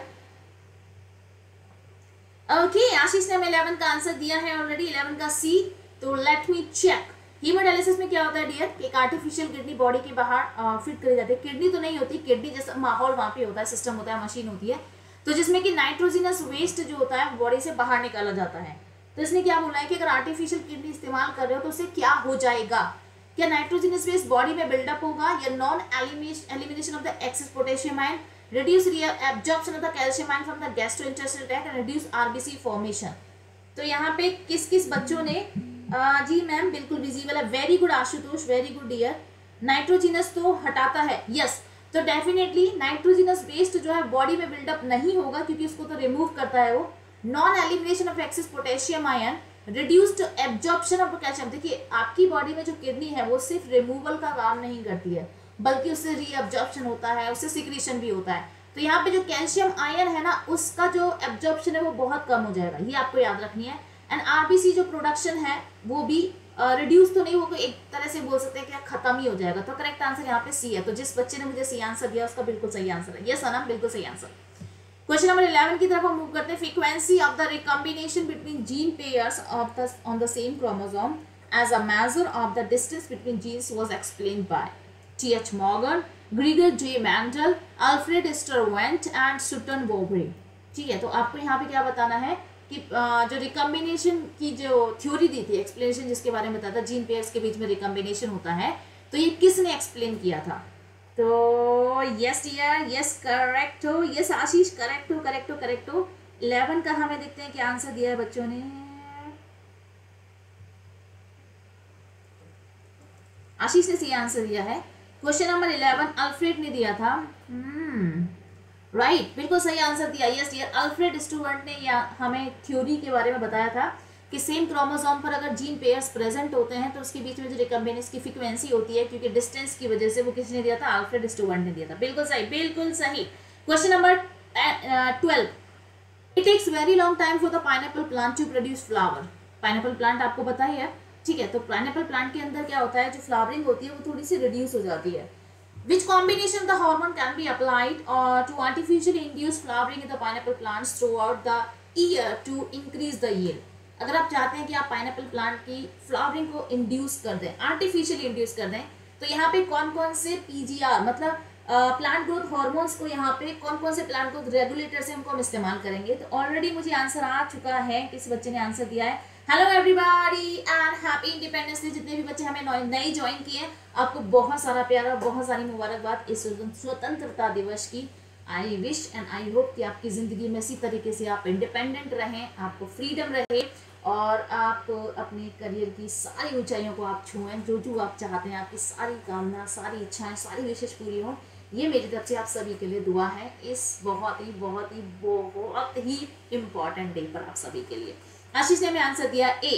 ओके, आशीष ने हमें इलेवन का आंसर दिया है ऑलरेडी, इलेवन का सी. तो लेट मी चेक. हीमोडायलिसिस में क्या होता है डियर, एक आर्टिफिशियल किडनी बॉडी के बाहर फिट करी जाती है. किडनी तो नहीं होती, किडनी जैसा माहौल वहाँ पे होता है, सिस्टम होता है, मशीन होती है. तो जिसमें कि नाइट्रोजिनस वेस्ट जो होता है बॉडी से बाहर निकाला जाता है. तो इसने क्या बोला है कि अगर आर्टिफिशियल किडनी इस्तेमाल कर रहे हो तो उससे क्या हो जाएगा, क्या नाइट्रोजिनस वेस्ट बॉडी में बिल्डअप होगा या non elimination of the excess potassium ion, reduce absorption of the calcium ion from the gastrointestinal tract and reduce RBC formation. तो यहाँ पे किस किस बच्चों ने uh, जी मैम बिल्कुल विजिबल है. Very good Ashutosh, very good dear. Nitrogenous तो हटाता है. यस, तो डेफिनेटली नाइट्रोजिनस वेस्ट जो है बॉडी में बिल्डअप नहीं होगा, क्योंकि उसको तो रिमूव करता है वो. Non elimination of excess potassium ion, reduced absorption of calcium. देखिए आपकी बॉडी में जो किडनी है वो सिर्फ रिमूवल का काम नहीं करती है, बल्कि उससे रीअब्जॉर्प्शन होता है, उससे सिक्रीशन भी होता है. तो यहाँ पे जो कैल्शियम आयन है ना, उसका जो एब्जॉर्प्शन है वो बहुत कम हो जाएगा, ये आपको याद रखनी है. एंड आरबीसी जो प्रोडक्शन है वो भी रिड्यूस uh, तो नहीं होगा, एक तरह से बोल सकते हैं कि खत्म ही हो जाएगा. तो करेक्ट आंसर यहाँ पे सी है. तो जिस बच्चे ने मुझे सी आंसर दिया उसका बिल्कुल सही आंसर है. यस अनम, बिल्कुल सही आंसर. क्वेश्चन नंबर इलेवन की तरफ हम मूव करते हैं. Frequency of the recombination between gene pairs of the on the same chromosome as a measure of the distance between genes was explained by T H Morgan, Gregor J Mendel, Alfred Sturtevant and Sutton Boveri. ठीक है, तो आपको यहाँ पे क्या बताना है कि जो रिकॉम्बिनेशन की जो थ्योरी दी थी, एक्सप्लेनेशन जिसके बारे में बताया था, जीन पेयर्स के बीच में रिकॉम्बिनेशन होता है, तो ये किसने एक्सप्लेन किया था. तो यस डियर, यस करेक्ट हो. यस आशीष, करेक्ट हो, करेक्ट हो, करेक्ट हो. इलेवन का हमें देखते हैं क्या आंसर दिया है बच्चों ने. आशीष ने सही आंसर दिया है. क्वेश्चन नंबर इलेवन अल्फ्रेड ने दिया था. हम्म hmm. राइट right, बिल्कुल सही आंसर दिया. यस डियर, अल्फ्रेड स्टूवर्ट ने या हमें थ्योरी के बारे में बताया था कि सेम क्रोमोसोम पर अगर जीन पेयर्स प्रेजेंट होते हैं तो उसके बीच में जो रिकॉम्बिनेशन की फ्रीक्वेंसी होती है, क्योंकि डिस्टेंस की वजह से, वो किसने दिया था, अल्फ्रेड स्टूवर्ट ने दिया था. बिल्कुल सही, बिल्कुल सही. Question number twelve. It takes very long time for the pineapple plant to produce flower. Pineapple plant आपको पता ही है, ठीक है. तो पाइनएप्पल प्लांट के अंदर क्या होता है, जो फ्लावरिंग होती है वो थोड़ी सी रिड्यूस हो जाती है. Which combination the hormone can be applied to artificial induce flowering in the pineapple plants throughout the year to increase the yield. अगर आप चाहते हैं कि आप पाइनएप्पल प्लांट की फ्लावरिंग को इंड्यूस कर दें, आर्टिफिशियली इंड्यूस कर दें, तो यहाँ पे कौन कौन से पीजीआर मतलब प्लांट ग्रोथ हार्मोन्स को, यहाँ पे कौन कौन से प्लांट ग्रोथ रेगुलेटर से हमको हम इस्तेमाल करेंगे. तो ऑलरेडी मुझे आंसर आ चुका है, किस बच्चे ने आंसर दिया है. Hello everybody and happy independence day. जितने भी बच्चे हमें नए ज्वाइन किए, आपको बहुत सारा प्यार और बहुत सारी मुबारकबाद इस स्वतंत्रता दिवस की. I wish and I hope कि आपकी ज़िंदगी में इसी तरीके से आप इंडिपेंडेंट रहें, आपको फ्रीडम रहे और आप अपने करियर की सारी ऊंचाइयों को आप छुएं, जो जो आप चाहते हैं, आपकी सारी कामना, सारी इच्छाएं, सारी विशेष पूरी हों. ये मेरी तरफ से आप सभी के लिए दुआ है इस बहुत ही बहुत ही बहुत ही इम्पॉर्टेंट डे पर आप सभी के लिए. आशीष ने हमें आंसर दिया ए,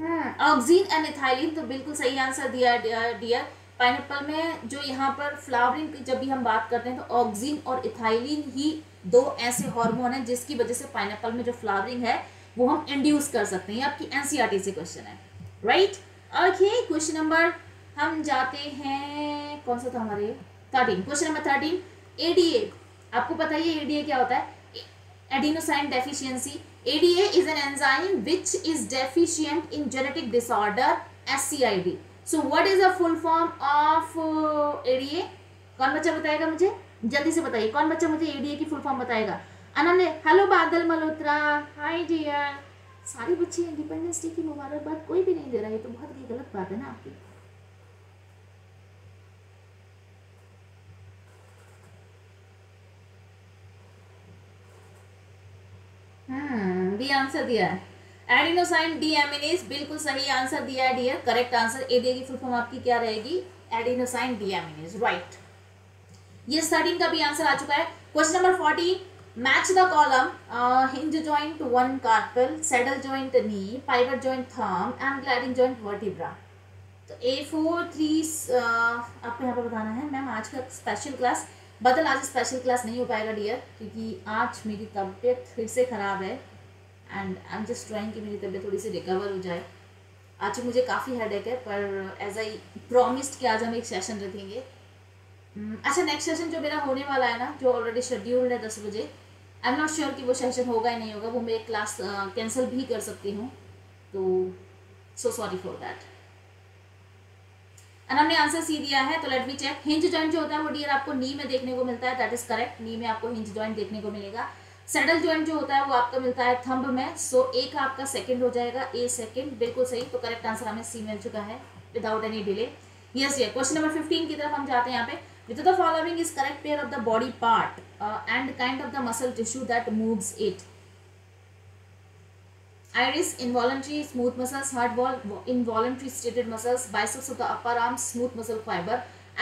ऑक्सीन एंड एथाइलिन. तो बिल्कुल सही आंसर दिया डियर. पाइनएप्पल में जो यहाँ पर फ्लावरिंग की जब भी हम बात करते हैं तो ऑक्सिन और इथाइलिन ही दो ऐसे हार्मोन हैं जिसकी वजह से पाइनएप्पल में जो फ्लावरिंग है वो हम इंड्यूस कर सकते हैं. आपकी एनसीईआरटी से क्वेश्चन है. राइट ओके, क्वेश्चन नंबर हम जाते हैं, कौन सा था हमारे thirteen. Question number thirteen ADA. आपको पता है एडीए क्या होता है, adenosine deficiency. ADA is an enzyme which is deficient in genetic disorder SCID. So what is the full form of ADA, कौन बच्चा बताएगा मुझे, जल्दी से बताइए कौन बच्चा मुझे एडीए की फुल फॉर्म बताएगा. अनन्य, हेलो बादल मल्होत्रा, हाय डियर. सारे बच्चे इंडिपेंडेंस डे की मुबारकबाद कोई भी नहीं दे रहा है, तो बहुत ही गलत बात है ना आपकी. बी आंसर दिया है। एडिनोसाइन डीएमएनएज बिल्कुल सही आंसर दिया है डियर, करेक्ट आंसर। एडीए की फुल फॉर्म आपकी क्या रहेगी? Adenosine deaminase, right. ये थर्टीन का भी आंसर आ चुका है। Question number fourteen, match the column hinge joint one carpal, saddle joint knee, pivot joint thumb and gliding joint vertebra. तो ए फोर थ्री आपको यहाँ पर बताना है। मैम आज का स्पेशल क्लास बदल, आज स्पेशल क्लास नहीं हो पाएगा डियर, क्योंकि आज मेरी तबीयत फिर से ख़राब है and I am just trying कि मेरी तबीयत थोड़ी सी रिकवर हो जाए। आज मुझे काफ़ी हेडेक है, पर एज आई प्रॉमिस्ड कि आज हम एक सेशन रखेंगे। अच्छा, नेक्स्ट सेशन जो मेरा होने वाला है ना, जो ऑलरेडी शेड्यूल्ड है दस बजे, आई एम नॉट श्योर कि वो सेशन होगा या नहीं होगा। वो मैं क्लास कैंसिल भी कर सकती हूँ, तो so sorry for that. And हमने आंसर सी दिया है। तो let me check. Hinge joint जो होता है वो डियर आपको नी में देखने को मिलता है, दैट इज करेक्ट। नी में आपको हिंज जॉइंट देखने को मिलेगा। सैडल जॉइंट जो होता है वो आपका मिलता है थंब में, सो ए का आपका सेकंड हो जाएगा, ए सेकंड बिल्कुल सही। तो करेक्ट आंसर हमें सी मिल चुका है विदाउट एनी डिले। यस ये क्वेश्चन नंबर फिफ्टीन की तरफ हम जाते हैं। यहाँ पे with the following is correct pair of the body part and kind of the muscle tissue that moves it. Iris, involuntary smooth muscles, heart wall, involuntary serrated muscles, biceps of the upper arm, smooth muscle fiber,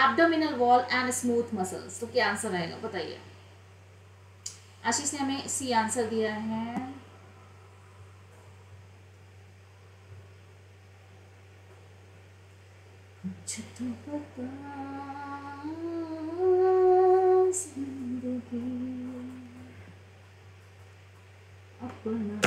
abdominal wall and smooth muscles। तो क्या आंसर आएगा बताइए। आशीष ने हमें सी आंसर दिया है। अपना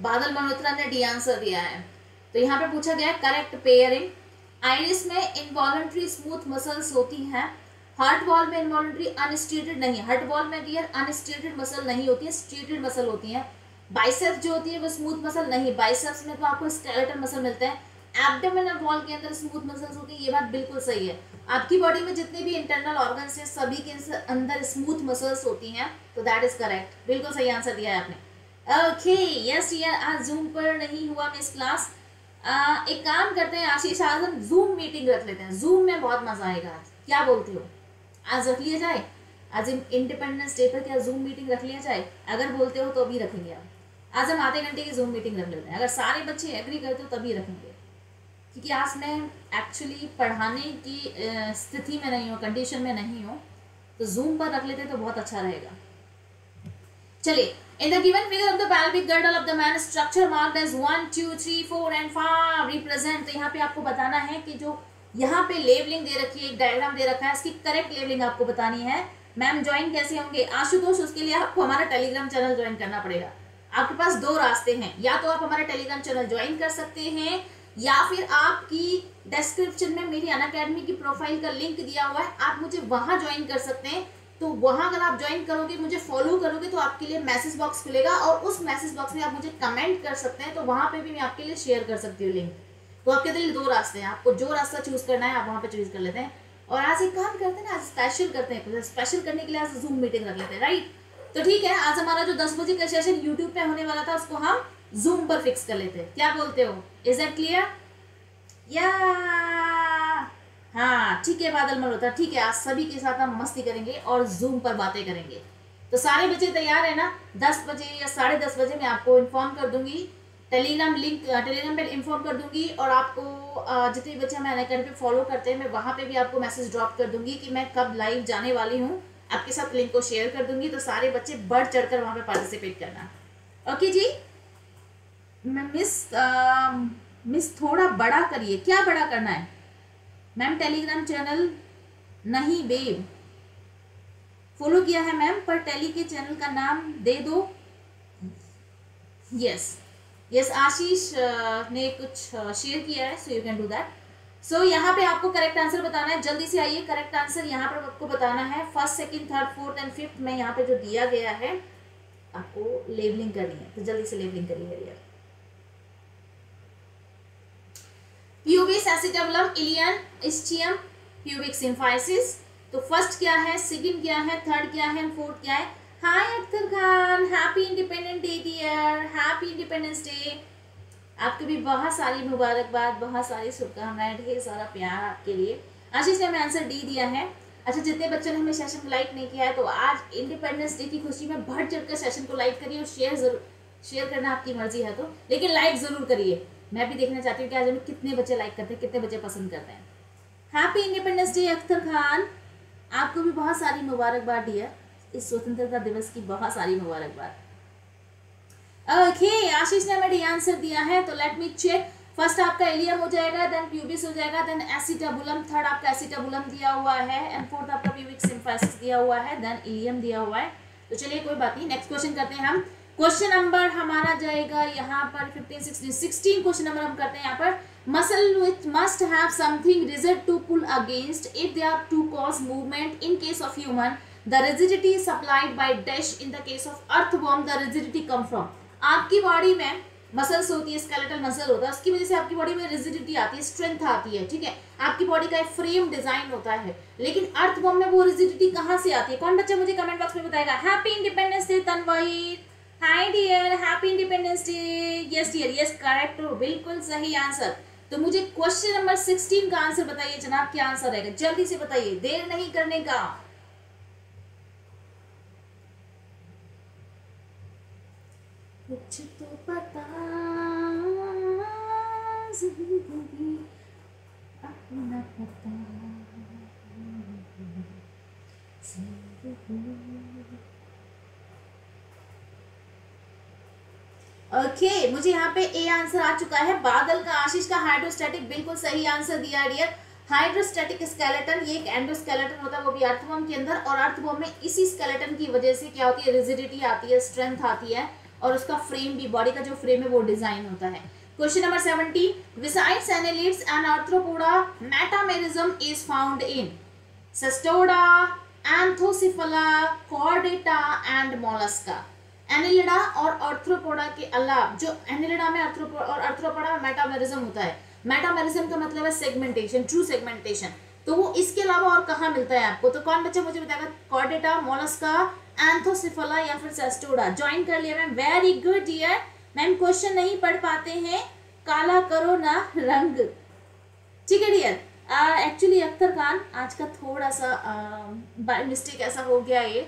बादल मल्होत्रा ने डी आंसर दिया है। तो यहाँ पे पूछा गया करेक्ट पेयरिंग। आइरिस में इनवॉलंटरी स्मूथ मसल्स होती हैं, हार्ट वॉल में इनवॉलंटरी अनस्ट्रेटेड नहीं, हार्ट वॉल में डियर अनस्ट्रेटेड मसल नहीं होती है, स्ट्रेटेड मसल होती हैं। बाइसेप्स जो होती है वो स्मूथ मसल नहीं, बाइसेप्स में तो आपको स्केलेटन मसल मिलते हैं। एब्डोमिनल वॉल के अंदर स्मूथ मसल्स होती है, ये बात बिल्कुल सही है। आपकी बॉडी में जितने भी इंटरनल ऑर्गन्स हैं सभी के अंदर स्मूथ मसल्स होती हैं, तो दैट इज करेक्ट, बिल्कुल सही आंसर दिया है आपने। ओके यस यार, आज जूम पर नहीं हुआ मिस क्लास। uh, एक काम करते हैं आशीष, आज हम जूम मीटिंग रख लेते हैं, जूम में बहुत मजा आएगा। क्या बोलते हो, आज रख लिया जाए? आज इंडिपेंडेंस डे पर क्या जूम मीटिंग रख लिया जाए? अगर बोलते हो तो अभी रखेंगे। आप आज हम आधे घंटे की जूम मीटिंग रख लेते हैं, अगर सारे बच्चे एग्री करते हो तभी रखेंगे, क्योंकि आज मैं एक्चुअली पढ़ाने की स्थिति में नहीं हूँ, कंडीशन में नहीं हूँ, तो जूम पर रख लेते तो बहुत अच्छा रहेगा। चलिए, in the given figure of the pelvic girdle of the man, structure marked as one, two, three, four and five represent। तो यहाँ पे आपको बताना है कि जो यहाँ पे लेवलिंग दे रखी है, एक डायग्राम दे रखा है, इसकी करेक्ट लेवलिंग आपको बतानी है। मैम ज्वाइन कैसे होंगे आशुतोष? उसके लिए आपको हमारा टेलीग्राम चैनल ज्वाइन करना पड़ेगा। आपके पास दो रास्ते हैं, या तो आप हमारा टेलीग्राम चैनल ज्वाइन कर सकते हैं, या फिर आपकी डिस्क्रिप्शन में मेरी अनअकैडमी की प्रोफाइल का लिंक दिया हुआ है, आप मुझे वहाँ ज्वाइन कर सकते हैं। तो वहाँ अगर आप ज्वाइन करोगे, मुझे फॉलो करोगे, तो आपके लिए मैसेज बॉक्स खुलेगा और उस मैसेज बॉक्स में आप मुझे कमेंट कर सकते हैं, तो वहाँ पे भी मैं आपके लिए शेयर कर सकती हूँ लिंक। तो आपके लिए दो रास्ते हैं, आपको जो रास्ता चूज़ करना है आप वहाँ पे चूज़ कर लेते हैं। और आज एक काम करते हैं ना, आज स्पेशल करते हैं, तो स्पेशल करने के लिए आज जूम मीटिंग रख लेते हैं, राइट। तो ठीक है, आज हमारा जो दस बजे का सेशन यूट्यूब पर होने वाला था उसको हम जूम पर फिक्स कर लेते हैं। क्या बोलते हो, इज दैट क्लियर? या हाँ ठीक है बादल मल्होत्रा, ठीक है, आज सभी के साथ हम मस्ती करेंगे और जूम पर बातें करेंगे। तो सारे बच्चे तैयार है ना? दस बजे या साढ़े दस बजे मैं आपको इन्फॉर्म कर दूंगी, टेलीग्राम लिंक टेलीग्राम पे इन्फॉर्म कर दूंगी, और आपको जितने बच्चे हमें अनअकैडमी पे फॉलो करते हैं मैं वहाँ पे भी आपको मैसेज ड्रॉप कर दूंगी कि मैं कब लाइव जाने वाली हूँ, आपके साथ लिंक को शेयर कर दूंगी। तो सारे बच्चे बढ़ चढ़ कर वहाँ पर पार्टिसिपेट करना। ओके जी, मिस मिस थोड़ा बड़ा करिए। क्या बड़ा करना है मैम? टेलीग्राम चैनल नहीं बेब, फॉलो किया है मैम, पर टेली के चैनल का नाम दे दो। यस यस आशीष ने कुछ शेयर किया है, so you can do that. So यहाँ पे आपको करेक्ट आंसर बताना है, जल्दी से आइए। करेक्ट आंसर यहाँ पर आपको बताना है, first second third fourth and fifth में यहाँ पे जो दिया गया है आपको लेबलिंग करनी है, तो जल्दी से लेबलिंग करिए। Pubis acetabulum, ilium, ischium, pubic symphysis. तो फर्स्ट क्या है, सेकंड क्या है, थर्ड क्या है, फोर्थ क्या है? Hi Akhtar Khan, happy independent day dear, happy independence day. आपको भी बहुत सारी मुबारकबाद, बहुत सारी शुभकामनाएं, ढेर सारा प्यार आपके लिए। आशीष ने हमें आंसर डी दिया है। अच्छा, जितने बच्चों ने हमें सेशन को लाइक नहीं किया है तो आज इंडिपेंडेंस डे की खुशी में बढ़ चढ़ कर सेशन को लाइक करिए और शेयर जरूर, शेयर करना आपकी मर्जी है तो, लेकिन लाइक ज़रूर करिए। मैं भी देखना चाहती हूँ कि आज हमें कितने बच्चे लाइक करते हैं, कितने बच्चे पसंद करते हैं। Happy independence day Akhtar Khan, आपको भी बहुत सारी मुबारकबाद डियर, इस स्वतंत्रता दिवस की बहुत सारी मुबारकबाद। ओके, आशीष ने हमें डी आंसर दिया है तो लेट मी चेक। फर्स्ट आपका इलियम हो जाएगा, देन प्यूबिस हो जाएगा, देन एसिटाबुलम, थर्ड आपका एसिटाबुलम दिया हुआ है, एंड फोर्थ आपका प्यूबिक सिम्फाइसिस दिया हुआ है, देन इलियम दिया हुआ है। तो चलिए कोई बात नहीं, नेक्स्ट क्वेश्चन करते हैं हम। क्वेश्चन नंबर हमारा जाएगा यहाँ पर fifteen sixteen sixteen. Question number हम करते हैं यहाँ पर, muscle which must have something rigid to pull against if they are to cause movement in case of human, the rigidity supplied by dash in the case of earthworm, the rigidity come from. आपकी बॉडी में मसल्स होती है, स्केलेटल मसल होता है, उसकी वजह से आपकी बॉडी में रिजिडिटी आती है, स्ट्रेंथ आती है, ठीक है। आपकी बॉडी का एक फ्रेम डिजाइन होता है, लेकिन अर्थवॉर्म में वो रिजिडिटी कहाँ से आती है? कौन बच्चा मुझे कमेंट बॉक्स में बताएगा। Happy independence day Tanveer, hi dear, happy independence day. Yes dear, yes correct, बिल्कुल सही आंसर। तो मुझे क्वेश्चन नंबर सिक्सटीन का आंसर बताइए जनाब, क्या आंसर रहेगा, जल्दी से बताइए, देर नहीं करने का। कुछ तो पता ज़िंदगी अपना पता ज़िंदगी। ओके okay, मुझे यहाँ पे ए आंसर आ चुका है। बादल का, आशीष का हाइड्रोस्टैटिक बिल्कुल सही आंसर दिया डियर। हाइड्रोस्टैटिक स्केलेटन, ये एक एंडोस्केलेटन होता है, वो भी अर्थवॉर्म के अंदर, और अर्थवॉर्म में इसी स्केलेटन की वजह से क्या होती है, रिजिडिटी आती है, स्ट्रेंथ आती है, और उसका फ्रेम भी, बॉडी का जो फ्रेम है वो डिजाइन होता है। Question number seventy, besides annelids and arthropoda metamerism is found in cestoda, anthocephala, chordata and mollusca. Annelida और आर्थ्रोपोडा के अलावा, जो एनिलिडा में आर्थ्रोपोडा और आर्थ्रोपोडा में मेटामेरिज्म होता है, मेटामेरिज्म का मतलब है सेगमेंटेशन, ट्रू सेगमेंटेशन, तो वो इसके अलावा और कहाँ मिलता है आपको? तो कौन बच्चा मुझे बताएगा, कॉर्डेटा, मोलस्का, एंथोसिफला या फिर सेस्टोडा। ज्वाइन कर लिया ma'am, very good dear. Ma'am question नहीं पढ़ पाते हैं, काला करो ना रंग, ठीक है डियर। एक्चुअली अख्तर खान, आज का थोड़ा सा बाय मिस्टेक ऐसा हो गया, ये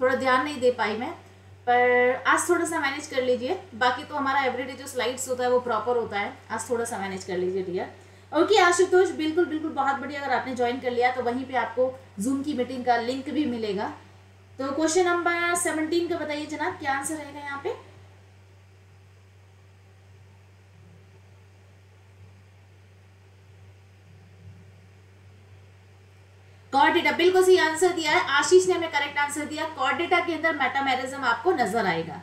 थोड़ा ध्यान नहीं दे पाई मैं, पर आज थोड़ा सा मैनेज कर लीजिए। बाकी तो हमारा एवरीडे जो स्लाइड्स होता है वो प्रॉपर होता है, आज थोड़ा सा मैनेज कर लीजिए डियर। ओके आशुतोष, बिल्कुल बिल्कुल बहुत बढ़िया। अगर आपने ज्वाइन कर लिया तो वहीं पे आपको जूम की मीटिंग का लिंक भी मिलेगा। तो क्वेश्चन नंबर सेवनटीन का बताइए जनाब, क्या आंसर रहेगा यहाँ पे? कॉर्डेटा, बिल्कुल सही आंसर दिया है। आशीष ने हमें करेक्ट आंसर दिया, कॉर्डेटा के अंदर मेटामेरिज्म आपको नजर आएगा।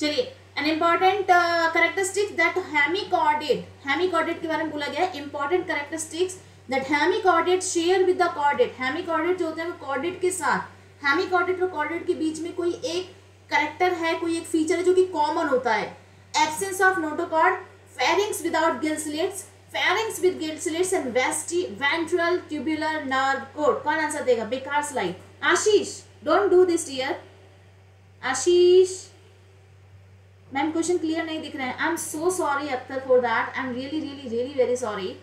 चलिए, an important characteristics that hemichordate, hemichordate के बारे में बोला गया है, important characteristics that hemichordate share with the chordate. Hemichordate जो होते हैं वो कॉर्डेट के साथ, हेमीकॉर्डेट और कॉर्डेट के बीच में कोई एक करेक्टर है, कोई एक फीचर है जो कि कॉमन होता है। Absence of notochord, pharynx without gill slits, pharynx with gill slits and वेस्टी वेंट्रल ट्यूबुलर नर्व कोड। कौन आंसर देगा? बेकार slide. Ashish, don't do this dear. Ashish ma'am question clear नहीं दिख रहे हैं, I am so sorry Akhtar for that, I am really really really very sorry.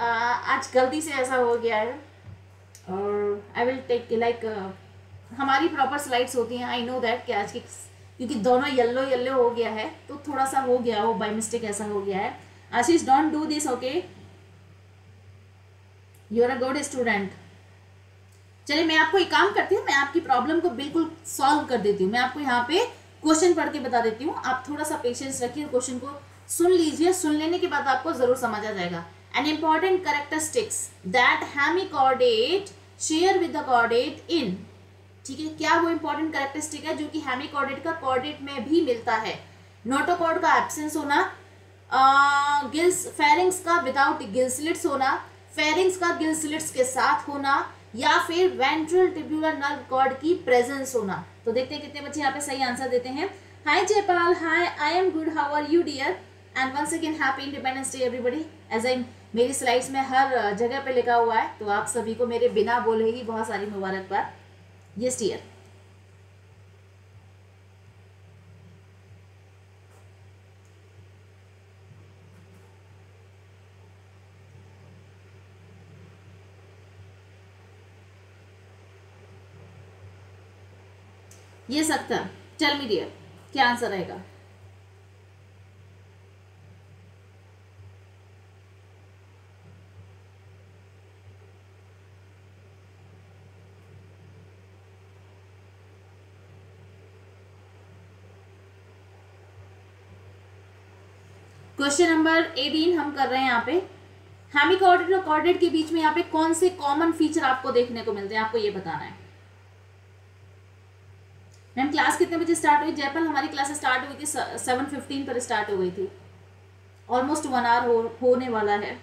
आज गलती से ऐसा हो गया है, और आई विल टेक लाइक, हमारी प्रॉपर स्लाइड्स होती हैं, आई नो दैट, कि आज की, क्योंकि दोनों येल्लो येल्लो हो गया है तो थोड़ा सा हो गया, वो बाई मिस्टेक ऐसा हो गया है। Ashish, don't do this, okay, you are a good student. चलिए, मैं आपको एक काम करती हूँ, मैं आपकी प्रॉब्लम को बिल्कुल सॉल्व कर देती हूँ। मैं आपको यहाँ पे क्वेश्चन पढ़ के बता देती हूँ, आप थोड़ा सा पेशेंस रखिए, क्वेश्चन को सुन लीजिए, सुन लेने के बाद आपको जरूर समझ आ जाएगा। An important characteristics that hemichordate share with the chordate in, ठीक है, क्या वो इंपॉर्टेंट करेक्टरिस्टिक है जो कि हेमीकॉर्डेट का कॉर्डेट में भी मिलता है? नोटोकॉर्ड का एब्सेंस होना, गिल्स फेरिंग्स का विदाउट गिल्सलिट्स होना, फेरिंग्स का गिल्सलिट्स के साथ होना, या फिर वेंट्रल ट्यूबुलर नर्व कॉर्ड की प्रेजेंस होना। तो देखते हैं कितने बच्चे यहाँ पे सही आंसर देते हैं। Hi Jaipal, hi, I am good, how are you dear, and once again happy independence day everybody. As I, मेरी स्लाइड्स में हर जगह पे लिखा हुआ है, तो आप सभी को मेरे बिना बोले ही बहुत सारी मुबारकबाद। यस डियर, ये सकता है। टेल मी डियर, क्या आंसर रहेगा? क्वेश्चन नंबर अठारह हम कर रहे हैं यहाँ पे। हैमी कॉर्डेट और कॉर्डेट के बीच में यहाँ पे कौन से कॉमन फीचर आपको देखने को मिलते हैं, आपको ये बताना है। मैम क्लास कितने बजे स्टार्ट हुई? जयपाल हमारी क्लास स्टार्ट हुई थी सेवन फिफ्टीन पर स्टार्ट हो गई थी। ऑलमोस्ट वन आवर हो, होने वाला है,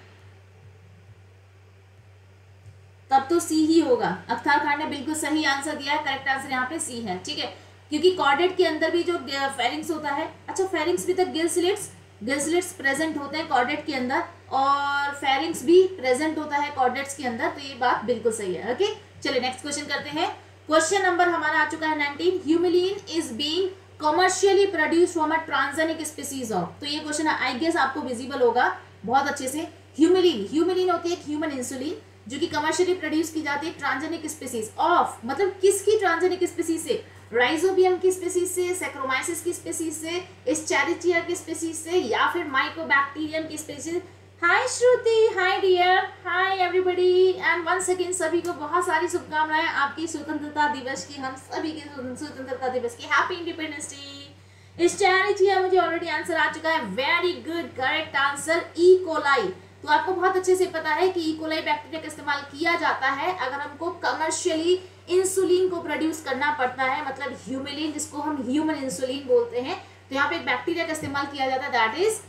तब तो सी ही होगा। अख्तार खान ने बिल्कुल सही आंसर दिया है, करेक्ट आंसर यहाँ पे सी है। ठीक है, क्योंकि कॉर्डेट के अंदर भी जो फेरिंग्स होता है, अच्छा फेरिंग्स भी तक गिल स्लिट्स गिल्सलेट्स प्रेजेंट होते हैं कॉर्डेट के अंदर, और फेरिंग्स भी प्रेजेंट होता है कॉर्डेट्स के अंदर, तो ये बात बिल्कुल सही है। ओके चलिए नेक्स्ट क्वेश्चन करते हैं। क्वेश्चन नंबर हमारा आ चुका है nineteen. Humulin is being commercially produced from a transgenic species of, तो ये क्वेश्चन आई गेस आपको विजिबल होगा बहुत अच्छे से। ह्यूमिलीन ह्यूमिलीन होती है ह्यूमन इंसुलिन, जो कि कमर्शियली प्रोड्यूस की जाती है ट्रांसजेनिक स्पीसीज ऑफ, मतलब किसकी ट्रांसजेनिक स्पीसीज से? राइजोबियम की स्पीसीज से, सैक्रोमाइसिस की स्पीसीज से, एस्चेरिचिया की स्पीसीज से, या फिर माइकोबैक्टीरियम की species. Hi Shruti, hi dear, hi everybody, and once again सभी को बहुत सारी शुभकामनाएं आपकी स्वतंत्रता दिवस की, हम सभी के स्वतंत्रता दिवस की। Happy independence day. एस्चेरिचिया, मुझे ऑलरेडी आंसर आ चुका है, very good, correct answer E coli. तो आपको बहुत अच्छे से पता है कि ई कोलाई बैक्टीरिया का इस्तेमाल किया जाता है अगर हमको कमर्शियली इंसुलिन को प्रोड्यूस करना पड़ता है, मतलब ह्यूमिलिन, जिसको हम ह्यूमन इंसुलिन बोलते हैं, तो यहाँ पे एक बैक्टीरिया का इस्तेमाल किया जाता है, that is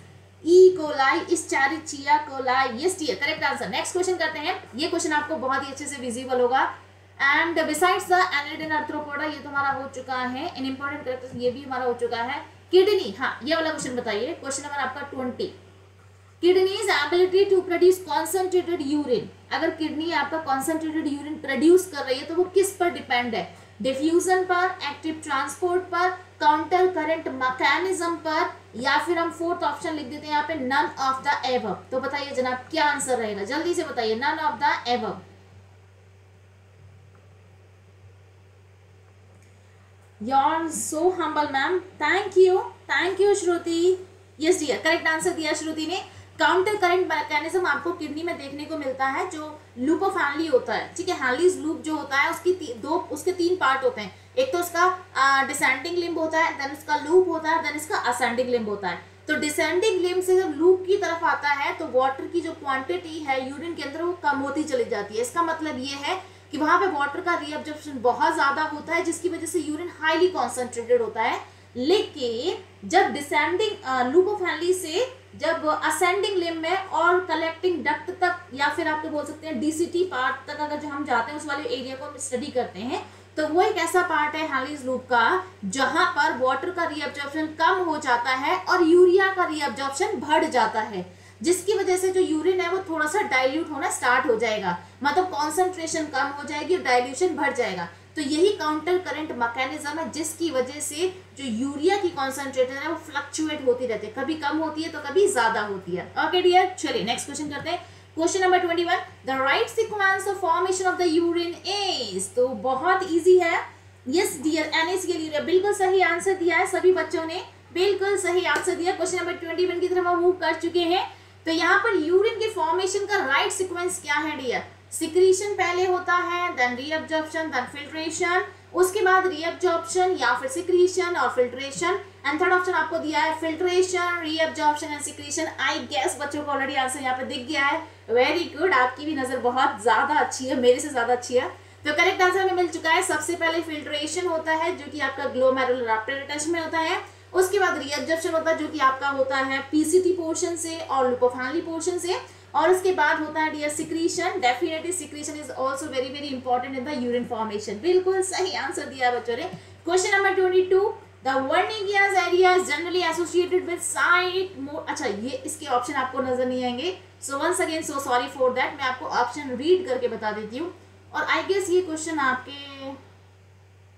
E coli, escherichia coli. Yes dear, correct answer. Next question करते हैं, ये क्वेश्चन आपको बहुत ही अच्छे से विजिबल होगा। And besides the annelid and arthropoda, ये तो हमारा हो चुका है एन इंपॉर्टेंट करेक्टर, ये भी हमारा हो चुका है। किडनी, हाँ ये वाला क्वेश्चन बताइए, क्वेश्चन नंबर आपका twenty. Kidney's ability to produce concentrated urine, अगर किडनी आपका कॉन्सेंट्रेटेड यूरिन प्रोड्यूस कर रही है तो वो किस पर डिपेंड है? डिफ्यूजन पर, एक्टिव ट्रांसपोर्ट पर, काउंटर करंट मैकेनिज्म पर, या फिर हम फोर्थ ऑप्शन लिख देते हैं यहाँ पे, नन ऑफ द एबव। तो बताइए जनाब क्या आंसर रहेगा, जल्दी से बताइए। None of the above. You are so humble ma'am, thank you, thank you Shruti. Yes dear, correct answer दिया श्रुति ने। काउंटर करंट मैकेनिज्म आपको किडनी में देखने को मिलता है, जो लूप ऑफ हैनली होता है। ठीक है, हैनलीज लूप जो होता है उसकी ती, दो उसके तीन पार्ट होते हैं, एक तो उसका डिसेंडिंग लिम्ब होता है, देन उसका लूप होता है, देन इसका असेंडिंग लिम्ब होता है। तो डिसेंडिंग लिम्ब से जब लूप की तरफ आता है तो वाटर की जो क्वांटिटी है यूरिन के अंदर वो कम होती चली जाती है। इसका मतलब ये है कि वहाँ पर वाटर का रीअब्जॉर्प्शन बहुत ज़्यादा होता है, जिसकी वजह से यूरिन हाईली कॉन्सेंट्रेटेड होता है। लेकिन जब डिसेंडिंग लूप ऑफ हैनली से जब असेंडिंग लिम्ब में और कलेक्टिंग डक्ट तक, या फिर आपको बोल सकते हैं डीसीटी पार्ट तक, अगर जो हम जाते हैं उस वाले एरिया को हम स्टडी करते हैं, तो वो एक ऐसा पार्ट है हैनलीज लूप का जहां पर वाटर का रीअब्जॉर्प्शन कम हो जाता है और यूरिया का रीअब्जॉर्प्शन बढ़ जाता है, जिसकी वजह से जो यूरिन है वो थोड़ा सा डाइल्यूट होना स्टार्ट हो जाएगा, मतलब कॉन्सेंट्रेशन कम हो जाएगी और डाइल्यूशन बढ़ जाएगा। तो यही काउंटर करंट मैकेनिज्म है, जिसकी वजह से जो यूरिया की कॉन्सेंट्रेशन है वो फ्लक्चुएट होती रहती है, कभी कम होती है तो कभी ज्यादा होती है। ओके डियर, चलिए नेक्स्ट क्वेश्चन करते हैं। Question number twenty one, the right sequence of formation of the urine is, तो बहुत इजी है। यस डियर, एनएस के लिए बिल्कुल सही आंसर दिया है, सभी बच्चों ने बिल्कुल सही आंसर दिया। क्वेश्चन नंबर ट्वेंटी वन की तरफ हम मूव कर चुके हैं। तो यहाँ पर यूरिन के फॉर्मेशन का राइट सीक्वेंस क्या है डियर? सिक्रीशन पहले होता है, देन रीअब्जॉर्प्शन, देन फिल्ट्रेशन, उसके बाद रीअब्जॉर्प्शन या फिर सिक्रीशन और फिल्ट्रेशन, एंड थर्ड ऑप्शन आपको दिया है filtration, reabsorption and secretion. I guess बच्चों को ऑलरेडी आंसर यहाँ पे दिख गया है, वेरी गुड, आपकी भी नज़र बहुत ज़्यादा अच्छी है, मेरे से ज़्यादा अच्छी है। तो करेक्ट आंसर हमें मिल चुका है, सबसे पहले फिल्ट्रेशन होता है जो कि आपका ग्लोमेरुलर अटैच में होता है, उसके बाद रीअब्जॉर्प्शन होता है जो कि आपका होता है पीसीटी पोर्शन से और लूप ऑफ हैनली पोर्शन से, और उसके बाद होता है dear secretion. Definitely secretion is also very very important in the urine formation. बिल्कुल सही आंसर दिया बच्चों ने। Question number twenty two, the Wernicke's area is generally associated with sight more, अच्छा ये इसके ऑप्शन आपको नजर नहीं आएंगे, so once again so sorry for that, मैं आपको ऑप्शन रीड करके बता देती हूँ, और आई गेस ये क्वेश्चन आपके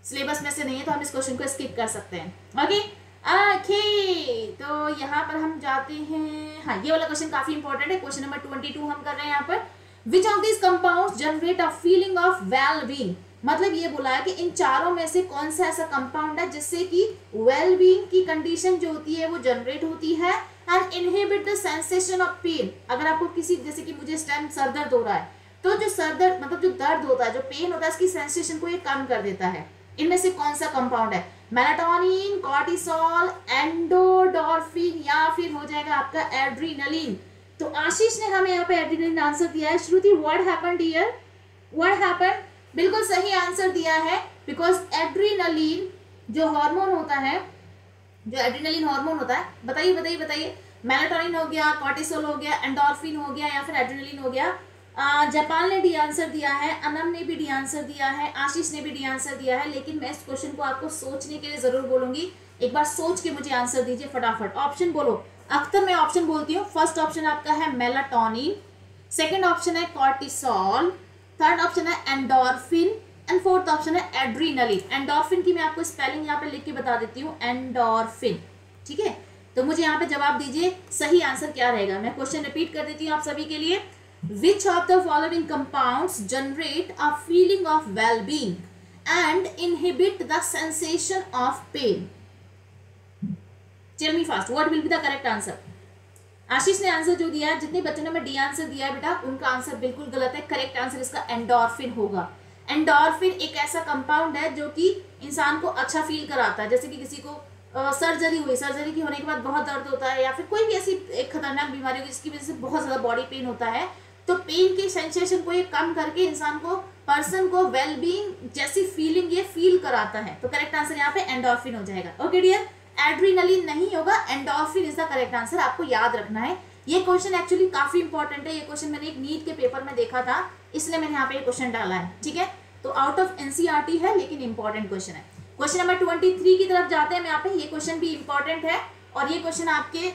सिलेबस में से नहीं है तो हम इस क्वेश्चन को स्किप कर सकते हैं। ओके ओके, तो यहाँ पर हम जाते हैं, हाँ ये वाला क्वेश्चन काफी इंपॉर्टेंट है, क्वेश्चन नंबर ट्वेंटी टू हम कर रहे हैं यहाँ पर। Which of this compounds generate a feeling of well being, मतलब ये बोला है कि इन चारों में से कौन सा ऐसा कंपाउंड है जिससे कि वेलबींग की कंडीशन जो होती है वो जनरेट होती है and inhibit the sensation of pain. अगर आपको किसी जैसे कि मुझे इस टाइम सर दर्द हो रहा है तो जो सर दर्द मतलब जो दर्द होता है जो पेन होता है इसकी सेंसेशन को ये कम कर देता है। इनमें से कौन सा कंपाउंड है? मेलाटोनिन, कॉर्टिसोल, एंडोडॉर्फिन या फिर हो जाएगा आपका एड्रीनलिन। तो आशीष ने हमें यहाँ पे एड्रीनलिन आंसर दिया है। Shruti what happened here, what happened, बिल्कुल सही आंसर दिया है बिकॉज एड्रीनलिन जो हार्मोन होता है, जो एड्रीनलिन हार्मोन होता है, बताइए बताइए बताइए, मेलाटोनिन हो गया, कॉर्टिसोल हो गया, एंडोर्फिन हो गया या फिर एड्रीनलिन हो गया। जापान ने डी आंसर दिया है, अनम ने भी डी आंसर दिया है, आशीष ने भी डी आंसर दिया है, लेकिन मैं इस क्वेश्चन को आपको सोचने के लिए ज़रूर बोलूँगी। एक बार सोच के मुझे आंसर दीजिए फटाफट। ऑप्शन बोलो अख्तर, मैं ऑप्शन बोलती हूँ। फर्स्ट ऑप्शन आपका है मेलाटोनिन, सेकंड ऑप्शन है कॉर्टिसोल, थर्ड ऑप्शन है एंडोर्फिन एंड फोर्थ ऑप्शन है एड्रीनलिन। एंडोर्फिन की मैं आपको स्पेलिंग यहाँ पर लिख के बता देती हूँ, एंडोर्फिन, ठीक है। तो मुझे यहाँ पर जवाब दीजिए सही आंसर क्या रहेगा। मैं क्वेश्चन रिपीट कर देती हूँ आप सभी के लिए। Which of the following compounds generate a feeling of well-being and inhibit the sensation of pain? Tell me fast, what will be the correct answer? आशीष ने आंसर जो दिया है, जितने बच्चों ने मैं डी आंसर दिया है बेटा उनका आंसर बिल्कुल गलत है। करेक्ट आंसर इसका एंडोर्फिन होगा। एंडोर्फिन एक ऐसा कंपाउंड है जो कि इंसान को अच्छा फील कराता है। जैसे कि किसी को सर्जरी हुई, सर्जरी की होने के बाद बहुत दर्द होता है या फिर कोई भी ऐसी एक खतरनाक बीमारी हुई जिसकी वजह से बहुत ज़्यादा बॉडी पेन होता है, तो पेन के सेंसेशन को ये कम करके इंसान को, पर्सन को वेलबींग जैसी फीलिंग ये फील कराता है। तो करेक्ट आंसर यहाँ पे एंडोर्फिन हो जाएगा। ओके डियर, एड्रीनलिन नहीं होगा, endorphin is the correct answer, आपको याद रखना है। ये क्वेश्चन एक्चुअली काफ़ी इंपॉर्टेंट है। ये क्वेश्चन मैंने एक नीट के पेपर में देखा था, इसलिए मैंने यहाँ पे ये क्वेश्चन डाला है, ठीक है। तो आउट ऑफ एनसीईआरटी है लेकिन इंपॉर्टेंट क्वेश्चन है। क्वेश्चन नंबर ट्वेंटी थ्री की तरफ जाते हैं। मैं यहाँ पे ये क्वेश्चन भी इंपॉर्टेंट है और ये क्वेश्चन आपके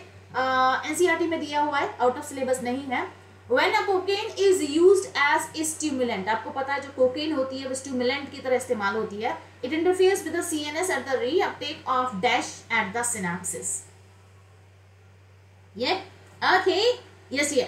एनसीईआरटी में दिया हुआ है, आउट ऑफ सिलेबस नहीं है। When a cocaine is used as a stimulant, आपको पता है जो कोकेन होती है वो स्टिमुलेंट की तरह इस्तेमाल होती है। It interferes with the C N S at the reuptake of dash at the synapses. Yeah, okay, yes yeah.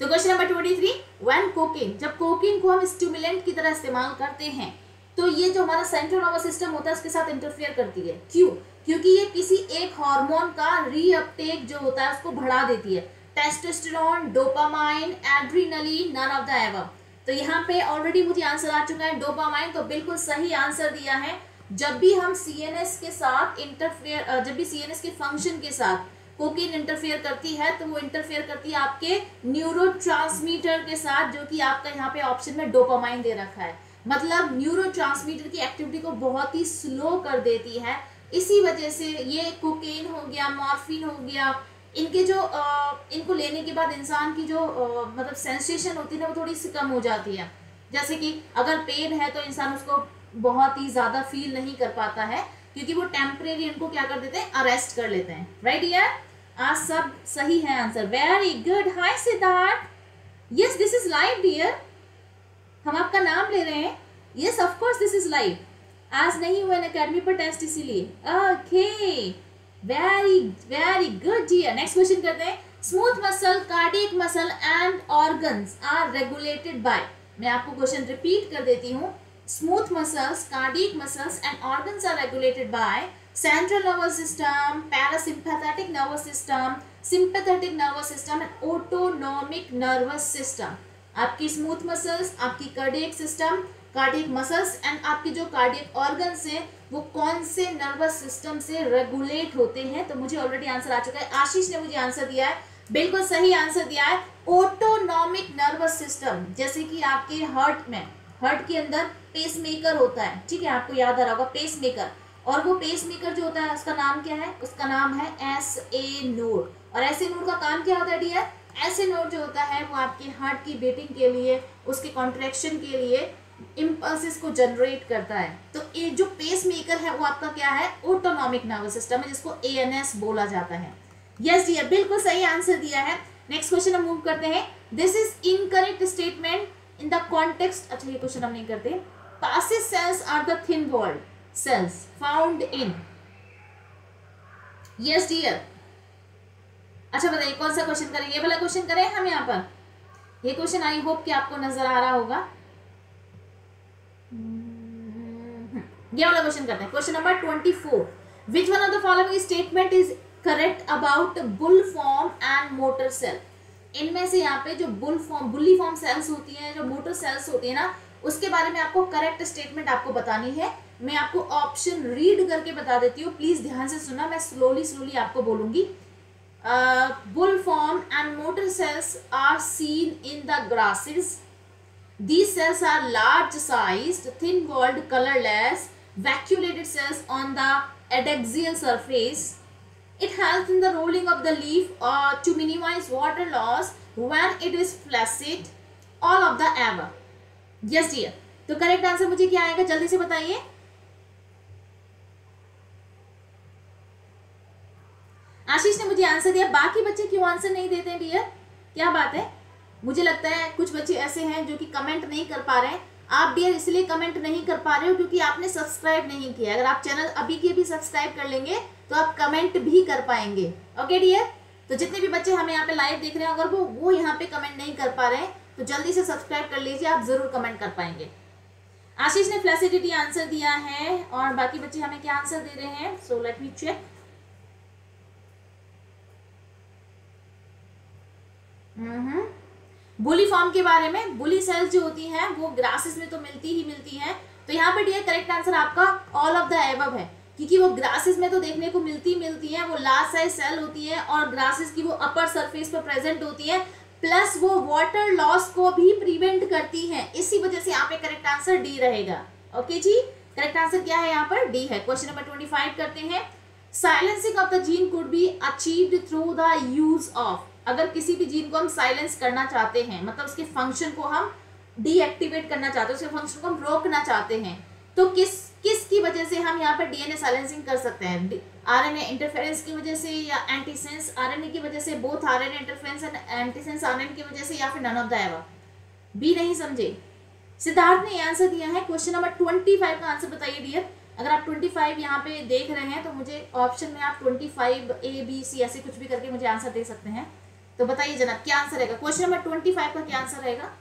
तो question number twenty three, when cocaine, जब कोकेन को हम स्टिमुलेंट की तरह इस्तेमाल करते हैं तो ये जो हमारा सेंट्रल नर्वस सिस्टम होता है उसके साथ इंटरफेयर करती है। क्यों? क्योंकि ये किसी एक हार्मोन का रीअपटेक जो होता है उसको बढ़ा देती है। Testosterone, dopamine, adrenaline, none of the above. तो यहाँ पे ऑलरेडी मुझे आंसर आ चुका है डोपामाइन, तो बिल्कुल सही आंसर दिया है। जब भी हम सीएनएस के साथ इंटरफेयर, जब भी सीएनएस के फंक्शन के साथ कोकीन इंटरफेयर करती है तो वो इंटरफेयर करती है आपके न्यूरोट्रांसमीटर के साथ, जो कि आपका यहाँ पे ऑप्शन में डोपामाइन दे रखा है। मतलब न्यूरोट्रांसमीटर की एक्टिविटी को बहुत ही स्लो कर देती है। इसी वजह से ये कोकेन हो गया, मॉर्फिन हो गया, इनके जो आ, इनको लेने के बाद इंसान की जो आ, मतलब सेंसेशन होती है ना वो थोड़ी सी कम हो जाती है। जैसे कि अगर पेन है तो इंसान उसको बहुत ही ज़्यादा फील नहीं कर पाता है क्योंकि वो टेम्परेरी इनको क्या कर देते हैं, अरेस्ट कर लेते हैं। राइट यार, आज सब सही है answer, very good. Hi Siddharth, yes this is live dear, हम आपका नाम ले रहे हैं। Yes of course this is live, आज नहीं हुआ अनअकैडमी पर टेस्ट इसीलिए। Okay, very very good dear. Next question करते हैं। Smooth muscle, cardiac muscle and organs are regulated by, मैं आपको क्वेश्चन रिपीट कर देती हूँ। Smooth muscles, cardiac muscles and organs are regulated by central nervous system, parasympathetic nervous system, sympathetic nervous system and autonomic nervous system. आपकी स्मूथ मसल्स, आपकी cardiac system, cardiac muscles and आपके जो कार्डियक ऑर्गन्स हैं वो कौन से नर्वस सिस्टम से रेगुलेट होते हैं? तो मुझे ऑलरेडी आंसर आ चुका है, आशीष ने मुझे आंसर दिया है, बिल्कुल सही आंसर दिया है ऑटोनोमिक नर्वस सिस्टम। जैसे कि आपके हार्ट में, हार्ट के अंदर पेसमेकर होता है, ठीक है, आपको याद आ रहा होगा पेसमेकर, और वो पेसमेकर जो होता है उसका नाम क्या है? उसका नाम है एस ए नोड। और एस ए नोड का काम क्या होता है डियर? ऐसे नोड जो होता है वो आपके हार्ट की बीटिंग के लिए, उसके कॉन्ट्रैक्शन के लिए इम्पल्सेस को जनरेट करता है। तो ये जो पेस मेकर है वो आपका क्या है? ऑटोनॉमिक नर्वस सिस्टम है, जिसको ए एन एस बोला जाता है। यस डियर, बिल्कुल सही आंसर दिया है। नेक्स्ट क्वेश्चन हम मूव करते हैं। This is incorrect statement in the context, अच्छा ये क्वेश्चन हम नहीं करते। Passive cells are the thin walled cells found in, yes dear. अच्छा बताइए कौन सा क्वेश्चन करें, ये वाला क्वेश्चन करें हम यहाँ पर? ये क्वेश्चन आई होप कि आपको नजर आ रहा होगा। ये वाला क्वेश्चन करना है। Question number twenty four, which one of the following statement is correct about bulliform and motor cell. इनमें से यहाँ पे जो bulliform bulliform cells होती हैं, जो मोटर सेल्स होती है ना, उसके बारे में आपको करेक्ट स्टेटमेंट आपको बतानी है। मैं आपको ऑप्शन रीड करके बता देती हूँ, प्लीज ध्यान से सुनना, मैं स्लोली स्लोली आपको बोलूंगी। Bulliform and motor cells are seen in the grasses. These cells are large sized, thin walled, colorless, vacuolated cells on the adaxial surface. It helps in the rolling of the leaf uh, to minimize water loss when it is flaccid. All of the above. Yes dear. तो करेक्ट आंसर मुझे क्या आएगा जल्दी से बताइए। आशीष ने मुझे आंसर दिया, बाकी बच्चे क्यों आंसर नहीं देते हैं डियर, क्या बात है? मुझे लगता है कुछ बच्चे ऐसे हैं जो कि कमेंट नहीं कर पा रहे हैं। आप डियर इसलिए कमेंट नहीं कर पा रहे हो क्योंकि आपने सब्सक्राइब नहीं किया। अगर आप चैनल अभी के भी सब्सक्राइब कर लेंगे तो आप कमेंट भी कर पाएंगे। ओके डियर, तो जितने भी बच्चे हमें यहाँ पे लाइव देख रहे हैं, अगर वो वो यहाँ पे कमेंट नहीं कर पा रहे हैं तो जल्दी से सब्सक्राइब कर लीजिए, आप जरूर कमेंट कर पाएंगे। आशीष ने फ्लैसिडिटी आंसर दिया है और बाकी बच्चे हमें क्या आंसर दे रहे हैं, so let me check. Hmm bulliform के बारे में, बुली सेल्स जो होती हैं वो ग्रासेस में तो मिलती ही मिलती हैं, तो यहाँ पे डियर करेक्ट आंसर आपका ऑल ऑफ द एबव है, क्योंकि वो ग्रासेस में तो देखने को मिलती मिलती हैं, वो लार्ज साइज सेल होती है और ग्रासेस की वो अपर सरफेस पर प्रेजेंट होती है, प्लस वो वाटर लॉस को भी प्रिवेंट करती हैं, इसी वजह से यहाँ पे करेक्ट आंसर डी रहेगा। ओके जी, करेक्ट आंसर क्या है यहाँ पर, डी है। क्वेश्चन नंबर ट्वेंटी फाइव करते हैं, silencing of the gene could be achieved through the use of. अगर किसी भी जीन को हम साइलेंस करना चाहते हैं, मतलब उसके फंक्शन को हम डीएक्टिवेट करना चाहते हैं, उसके फंक्शन को हम रोकना चाहते हैं, तो किस किस की वजह से हम यहाँ पर डीएनए साइलेंसिंग कर सकते हैं? आरएनए इंटरफेरेंस की वजह से या एंटीसेंस आरएनए की वजह से, both RNA interference and antisense RNA की वजह से, या फिर none of the above. B नहीं समझे, सिद्धार्थ ने आंसर दिया है। क्वेश्चन नंबर ट्वेंटी फाइव का आंसर बताइए डियर। अगर आप ट्वेंटी फाइव यहाँ पे देख रहे हैं तो मुझे ऑप्शन में आप twenty five A B C ऐसे कुछ भी करके मुझे आंसर दे सकते हैं, तो बताइए जनाब क्या आंसर रहेगा। क्वेश्चन नंबर ट्वेंटी फाइव का क्या आंसर रहेगा?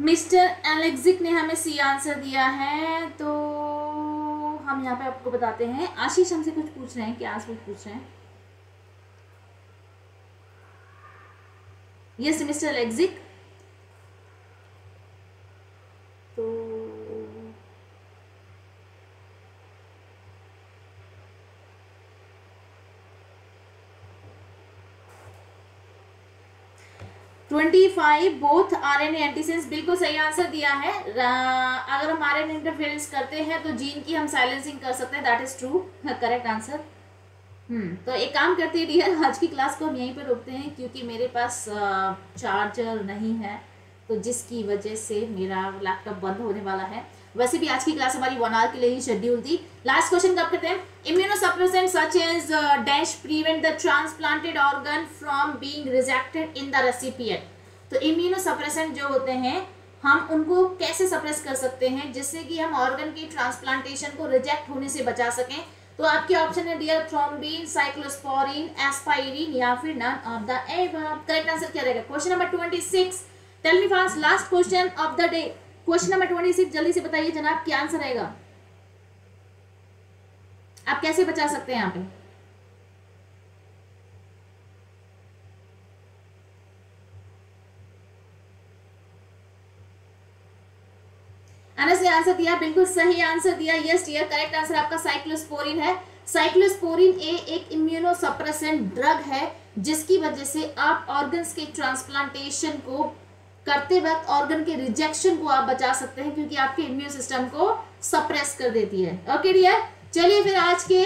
मिस्टर एलेक्सिक ने हमें सी आंसर दिया है, तो हम यहाँ पे आपको बताते हैं। आशीष हमसे कुछ पूछ रहे हैं, क्या आज कुछ पूछ रहे हैं? यस मिस्टर एलेक्सिक, तो twenty five both RNA antisense बिल्कुल सही आंसर दिया है। अगर हम आरएनए इंटरफेरेंस करते हैं तो जीन की हम साइलेंसिंग कर सकते हैं, that is true, correct answer. Hmm तो एक काम करते हैं डियर, आज की क्लास को हम यहीं पर रोकते हैं क्योंकि मेरे पास चार्जर नहीं है, तो जिसकी वजह से मेरा लैपटॉप बंद होने वाला है। वैसे भी आज की क्लास हमारी वन आवर के लिए ही शेड्यूल थी। लास्ट क्वेश्चन कब करते हैं, immunosuppressant such as dash prevent the transplanted organ from being rejected in the recipient. तो इम्यूनोसप्रेसेंट जो होते हैं हम उनको कैसे सप्रेस कर सकते हैं जिससे कि हम ऑर्गन की ट्रांसप्लांटेशन को रिजेक्ट होने से बचा सकें? तो आपके ऑप्शन है डियर थ्रोम्बिन, साइक्लोस्पोरिन, एस्पायरिन या फिर none of the above. Correct answer क्या रहेगा? Question number twenty six, tell me fast last question of the day. Question number twenty six जल्दी से बताइए जनाब क्या आंसर आएगा, आप कैसे बचा सकते हैं यहाँ पे? अनस ने आंसर दिया, बिल्कुल सही आंसर दिया। यस डियर, करेक्ट आंसर आपका साइक्लोस्पोरिन है। साइक्लोस्पोरिन ए एक इम्यूनोसप्रेसेंट ड्रग है जिसकी वजह से आप ऑर्गन्स के ट्रांसप्लांटेशन को करते वक्त ऑर्गन के रिजेक्शन को आप बचा सकते हैं, क्योंकि आपके इम्यून सिस्टम को सप्रेस कर देती है। ओके डियर, चलिए फिर आज के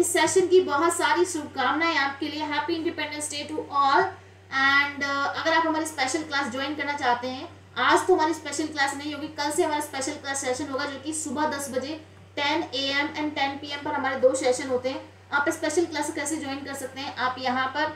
इस सेशन की बहुत सारी शुभकामनाएं आपके लिए। Happy independence day to all. And अगर आप हमारी स्पेशल क्लास ज्वाइन करना चाहते हैं, आज तो हमारी स्पेशल क्लास नहीं होगी, कल से हमारा स्पेशल क्लास सेशन होगा जो कि सुबह दस बजे ten A M and ten P M पर हमारे दो सेशन होते हैं। आप स्पेशल क्लास कैसे ज्वाइन कर सकते हैं, आप यहाँ पर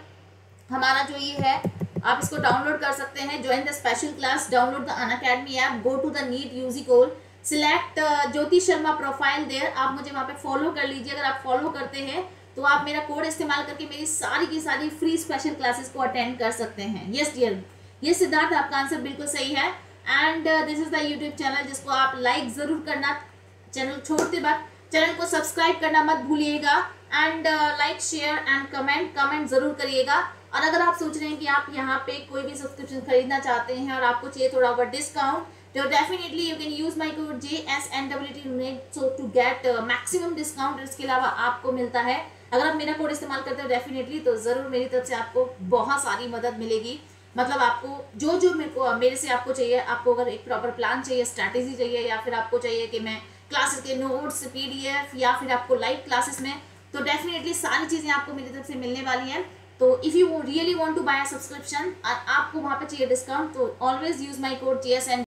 हमारा जो ये है आप इसको डाउनलोड कर सकते हैं, join the special class, download the Unacademy app, go to the NEET UG goal, select Jyoti Sharma profile there, आप मुझे वहाँ पे फॉलो कर लीजिए। अगर आप फॉलो करते हैं तो आप मेरा कोड इस्तेमाल करके मेरी सारी की सारी फ्री स्पेशल क्लासेस को अटेंड कर सकते हैं। यस डियर, ये सिद्धार्थ आपका आंसर बिल्कुल सही है। And this is the YouTube channel जिसको आप लाइक ज़रूर करना, चैनल छोड़ते वक्त चैनल को सब्सक्राइब करना मत भूलिएगा। And like share and comment comment ज़रूर करिएगा। और अगर आप सोच रहे हैं कि आप यहाँ पे कोई भी सब्सक्रिप्शन खरीदना चाहते हैं और आपको चाहिए थोड़ा बहुत डिस्काउंट, तो definitely you can use my code J S N W T net so to get maximum discount. इसके अलावा आपको मिलता है, अगर आप मेरा कोड इस्तेमाल करते हो डेफिनेटली, तो ज़रूर मेरी तरफ से आपको बहुत सारी मदद मिलेगी। मतलब आपको जो जो मेरे को मेरे से आपको चाहिए, आपको अगर एक प्रॉपर प्लान चाहिए, स्ट्रैटेजी चाहिए, या फिर आपको चाहिए कि मैं क्लासेस के नोट्स पी डी एफ, या फिर आपको लाइव क्लासेस में, तो डेफिनेटली सारी चीज़ें आपको मेरी तरफ से मिलने वाली हैं। तो if you really want to buy a subscription, आपको वहाँ पे चाहिए डिस्काउंट, तो always use my code G S N